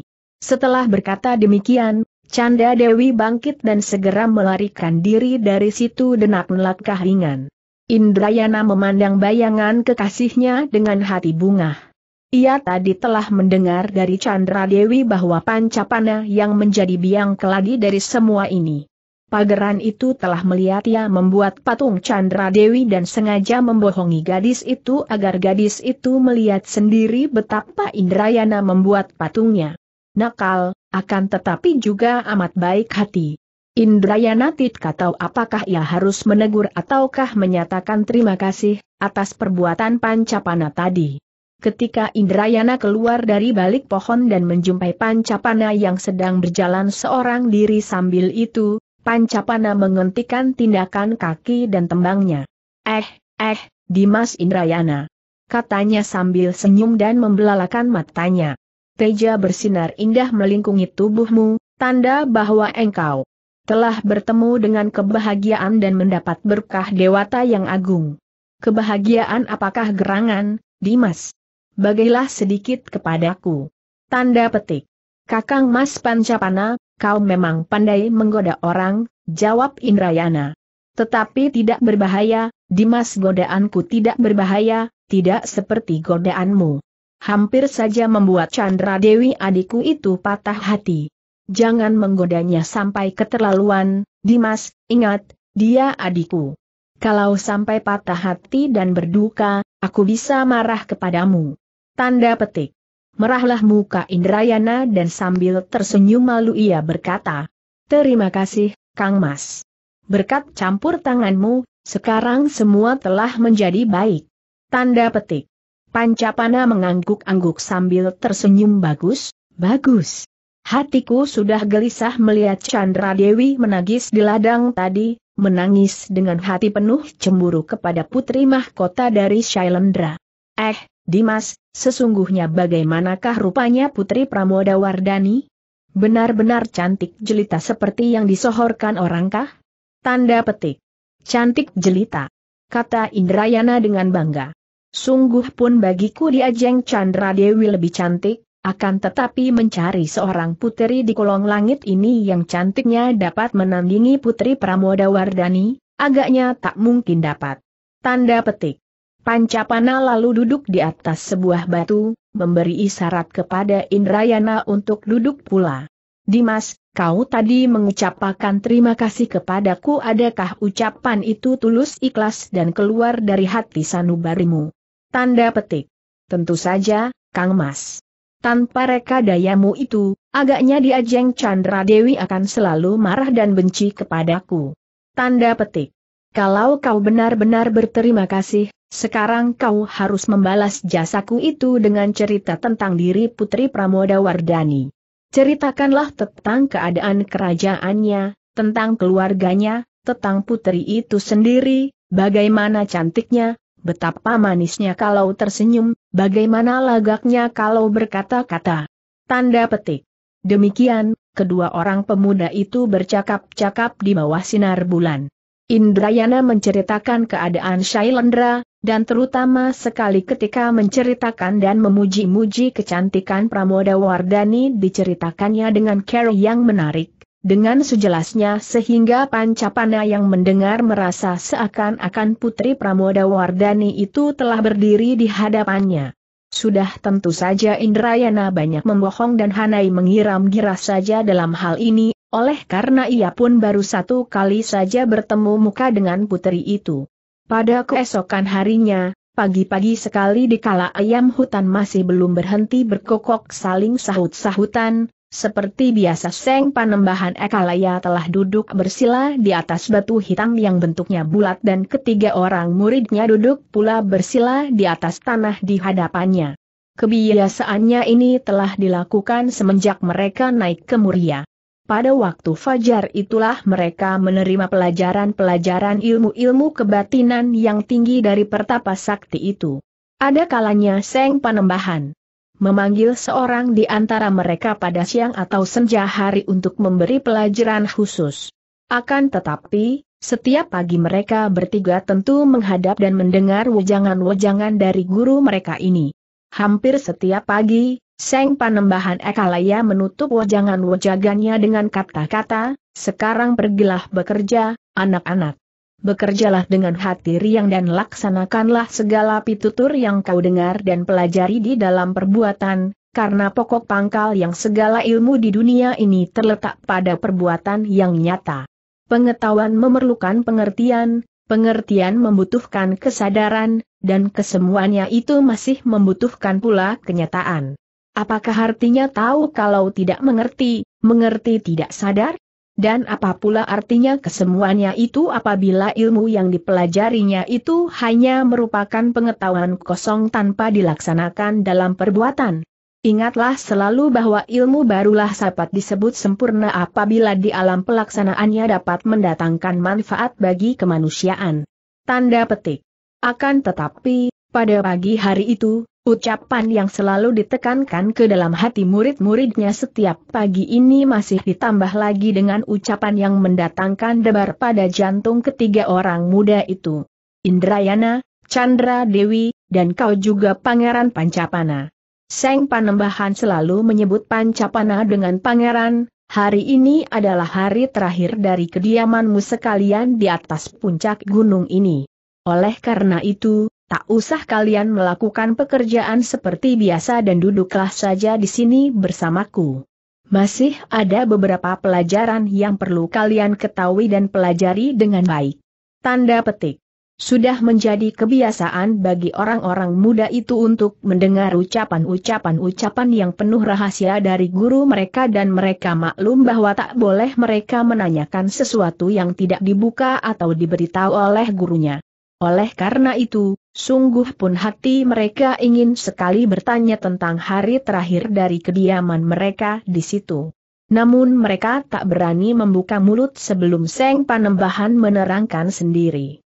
Setelah berkata demikian, Candra Dewi bangkit dan segera melarikan diri dari situ dengan langkah ringan. Indrayana memandang bayangan kekasihnya dengan hati bungah. Ia tadi telah mendengar dari Candra Dewi bahwa Pancapana yang menjadi biang keladi dari semua ini. Pageran itu telah melihat ia membuat patung Candra Dewi dan sengaja membohongi gadis itu agar gadis itu melihat sendiri betapa Indrayana membuat patungnya. Nakal, akan tetapi juga amat baik hati. Indrayana tidak tahu apakah ia harus menegur ataukah menyatakan terima kasih atas perbuatan Pancapana tadi. Ketika Indrayana keluar dari balik pohon dan menjumpai Pancapana yang sedang berjalan seorang diri sambil itu, Pancapana menghentikan tindakan kaki dan tembangnya. Eh, eh, Dimas Indrayana. Katanya sambil senyum dan membelalakan matanya. Teja bersinar indah melingkungi tubuhmu, tanda bahwa engkau telah bertemu dengan kebahagiaan dan mendapat berkah dewata yang agung. Kebahagiaan apakah gerangan, Dimas? bagailah sedikit kepadaku. Tanda petik. Kakang Mas Pancapana, kau memang pandai menggoda orang, jawab Indrayana. Tetapi tidak berbahaya, Dimas, godaanku tidak berbahaya, tidak seperti godaanmu. Hampir saja membuat Candra Dewi adikku itu patah hati. Jangan menggodanya sampai keterlaluan, Dimas, ingat, dia adikku. Kalau sampai patah hati dan berduka, aku bisa marah kepadamu. Tanda petik. Merahlah muka Indrayana dan sambil tersenyum malu ia berkata, terima kasih, Kang Mas. Berkat campur tanganmu, sekarang semua telah menjadi baik. Tanda petik. Pancapana mengangguk-angguk sambil tersenyum bagus, bagus. Hatiku sudah gelisah melihat Candra Dewi menangis di ladang tadi, menangis dengan hati penuh cemburu kepada putri mahkota dari Sailendra. Eh, Dimas, sesungguhnya bagaimanakah rupanya putri Pramodawardhani? Benar-benar cantik jelita seperti yang disohorkan orangkah? Tanda petik. Cantik jelita, kata Indrayana dengan bangga. Sungguh pun bagiku diajeng Candra Dewi lebih cantik. Akan tetapi mencari seorang putri di kolong langit ini yang cantiknya dapat menandingi putri Pramodawardhani, agaknya tak mungkin dapat. Tanda petik. Pancapana lalu duduk di atas sebuah batu, memberi isyarat kepada Indrayana untuk duduk pula. Dimas, kau tadi mengucapkan terima kasih kepadaku, adakah ucapan itu tulus ikhlas dan keluar dari hati sanubarimu? Tanda petik. Tentu saja, Kang Mas. Tanpa reka dayamu itu, agaknya diajeng Candra Dewi akan selalu marah dan benci kepadaku. Tanda petik. Kalau kau benar-benar berterima kasih, sekarang kau harus membalas jasaku itu dengan cerita tentang diri putri Pramodawardhani. Ceritakanlah tentang keadaan kerajaannya, tentang keluarganya, tentang putri itu sendiri, bagaimana cantiknya, betapa manisnya kalau tersenyum, bagaimana lagaknya kalau berkata-kata. Tanda petik. Demikian, kedua orang pemuda itu bercakap-cakap di bawah sinar bulan. Indrayana menceritakan keadaan Sailendra, dan terutama sekali ketika menceritakan dan memuji-muji kecantikan Pramodawardhani, diceritakannya dengan cara yang menarik, dengan sejelasnya sehingga Pancapana yang mendengar merasa seakan-akan putri Pramodawardhani itu telah berdiri di hadapannya. Sudah tentu saja Indrayana banyak membohong dan Hanai mengira-ngira saja dalam hal ini, oleh karena ia pun baru satu kali saja bertemu muka dengan putri itu. Pada keesokan harinya, pagi-pagi sekali dikala ayam hutan masih belum berhenti berkokok saling sahut-sahutan, seperti biasa Sang Panembahan Ekalaya telah duduk bersila di atas batu hitam yang bentuknya bulat dan ketiga orang muridnya duduk pula bersila di atas tanah di hadapannya. Kebiasaannya ini telah dilakukan semenjak mereka naik ke Muria. Pada waktu fajar itulah mereka menerima pelajaran-pelajaran ilmu-ilmu kebatinan yang tinggi dari pertapa sakti itu. Ada kalanya Sang Panembahan memanggil seorang di antara mereka pada siang atau senja hari untuk memberi pelajaran khusus. Akan tetapi, setiap pagi mereka bertiga tentu menghadap dan mendengar wejangan-wejangan dari guru mereka ini. Hampir setiap pagi, Sang Panembahan Ekalaya menutup wejangan-wejangannya dengan kata-kata, sekarang pergilah bekerja, anak-anak. Bekerjalah dengan hati riang dan laksanakanlah segala pitutur yang kau dengar dan pelajari di dalam perbuatan, karena pokok pangkal yang segala ilmu di dunia ini terletak pada perbuatan yang nyata. Pengetahuan memerlukan pengertian, pengertian membutuhkan kesadaran, dan kesemuanya itu masih membutuhkan pula kenyataan. Apakah artinya tahu kalau tidak mengerti, mengerti tidak sadar? Dan apa pula artinya kesemuanya itu apabila ilmu yang dipelajarinya itu hanya merupakan pengetahuan kosong tanpa dilaksanakan dalam perbuatan? Ingatlah selalu bahwa ilmu barulah dapat disebut sempurna apabila di alam pelaksanaannya dapat mendatangkan manfaat bagi kemanusiaan. Tanda petik. Akan tetapi, pada pagi hari itu, ucapan yang selalu ditekankan ke dalam hati murid-muridnya setiap pagi ini masih ditambah lagi dengan ucapan yang mendatangkan debar pada jantung ketiga orang muda itu. Indrayana, Candra Dewi, dan kau juga Pangeran Pancapana. Sang Panembahan selalu menyebut Pancapana dengan Pangeran. Hari ini adalah hari terakhir dari kediamanmu sekalian di atas puncak gunung ini. Oleh karena itu, tak usah kalian melakukan pekerjaan seperti biasa dan duduklah saja di sini bersamaku. Masih ada beberapa pelajaran yang perlu kalian ketahui dan pelajari dengan baik. Tanda petik. Sudah menjadi kebiasaan bagi orang-orang muda itu untuk mendengar ucapan-ucapan-ucapan yang penuh rahasia dari guru mereka dan mereka maklum bahwa tak boleh mereka menanyakan sesuatu yang tidak dibuka atau diberitahu oleh gurunya. Oleh karena itu, sungguh pun hati mereka ingin sekali bertanya tentang hari terakhir dari kediaman mereka di situ. Namun mereka tak berani membuka mulut sebelum Sang Panembahan menerangkan sendiri.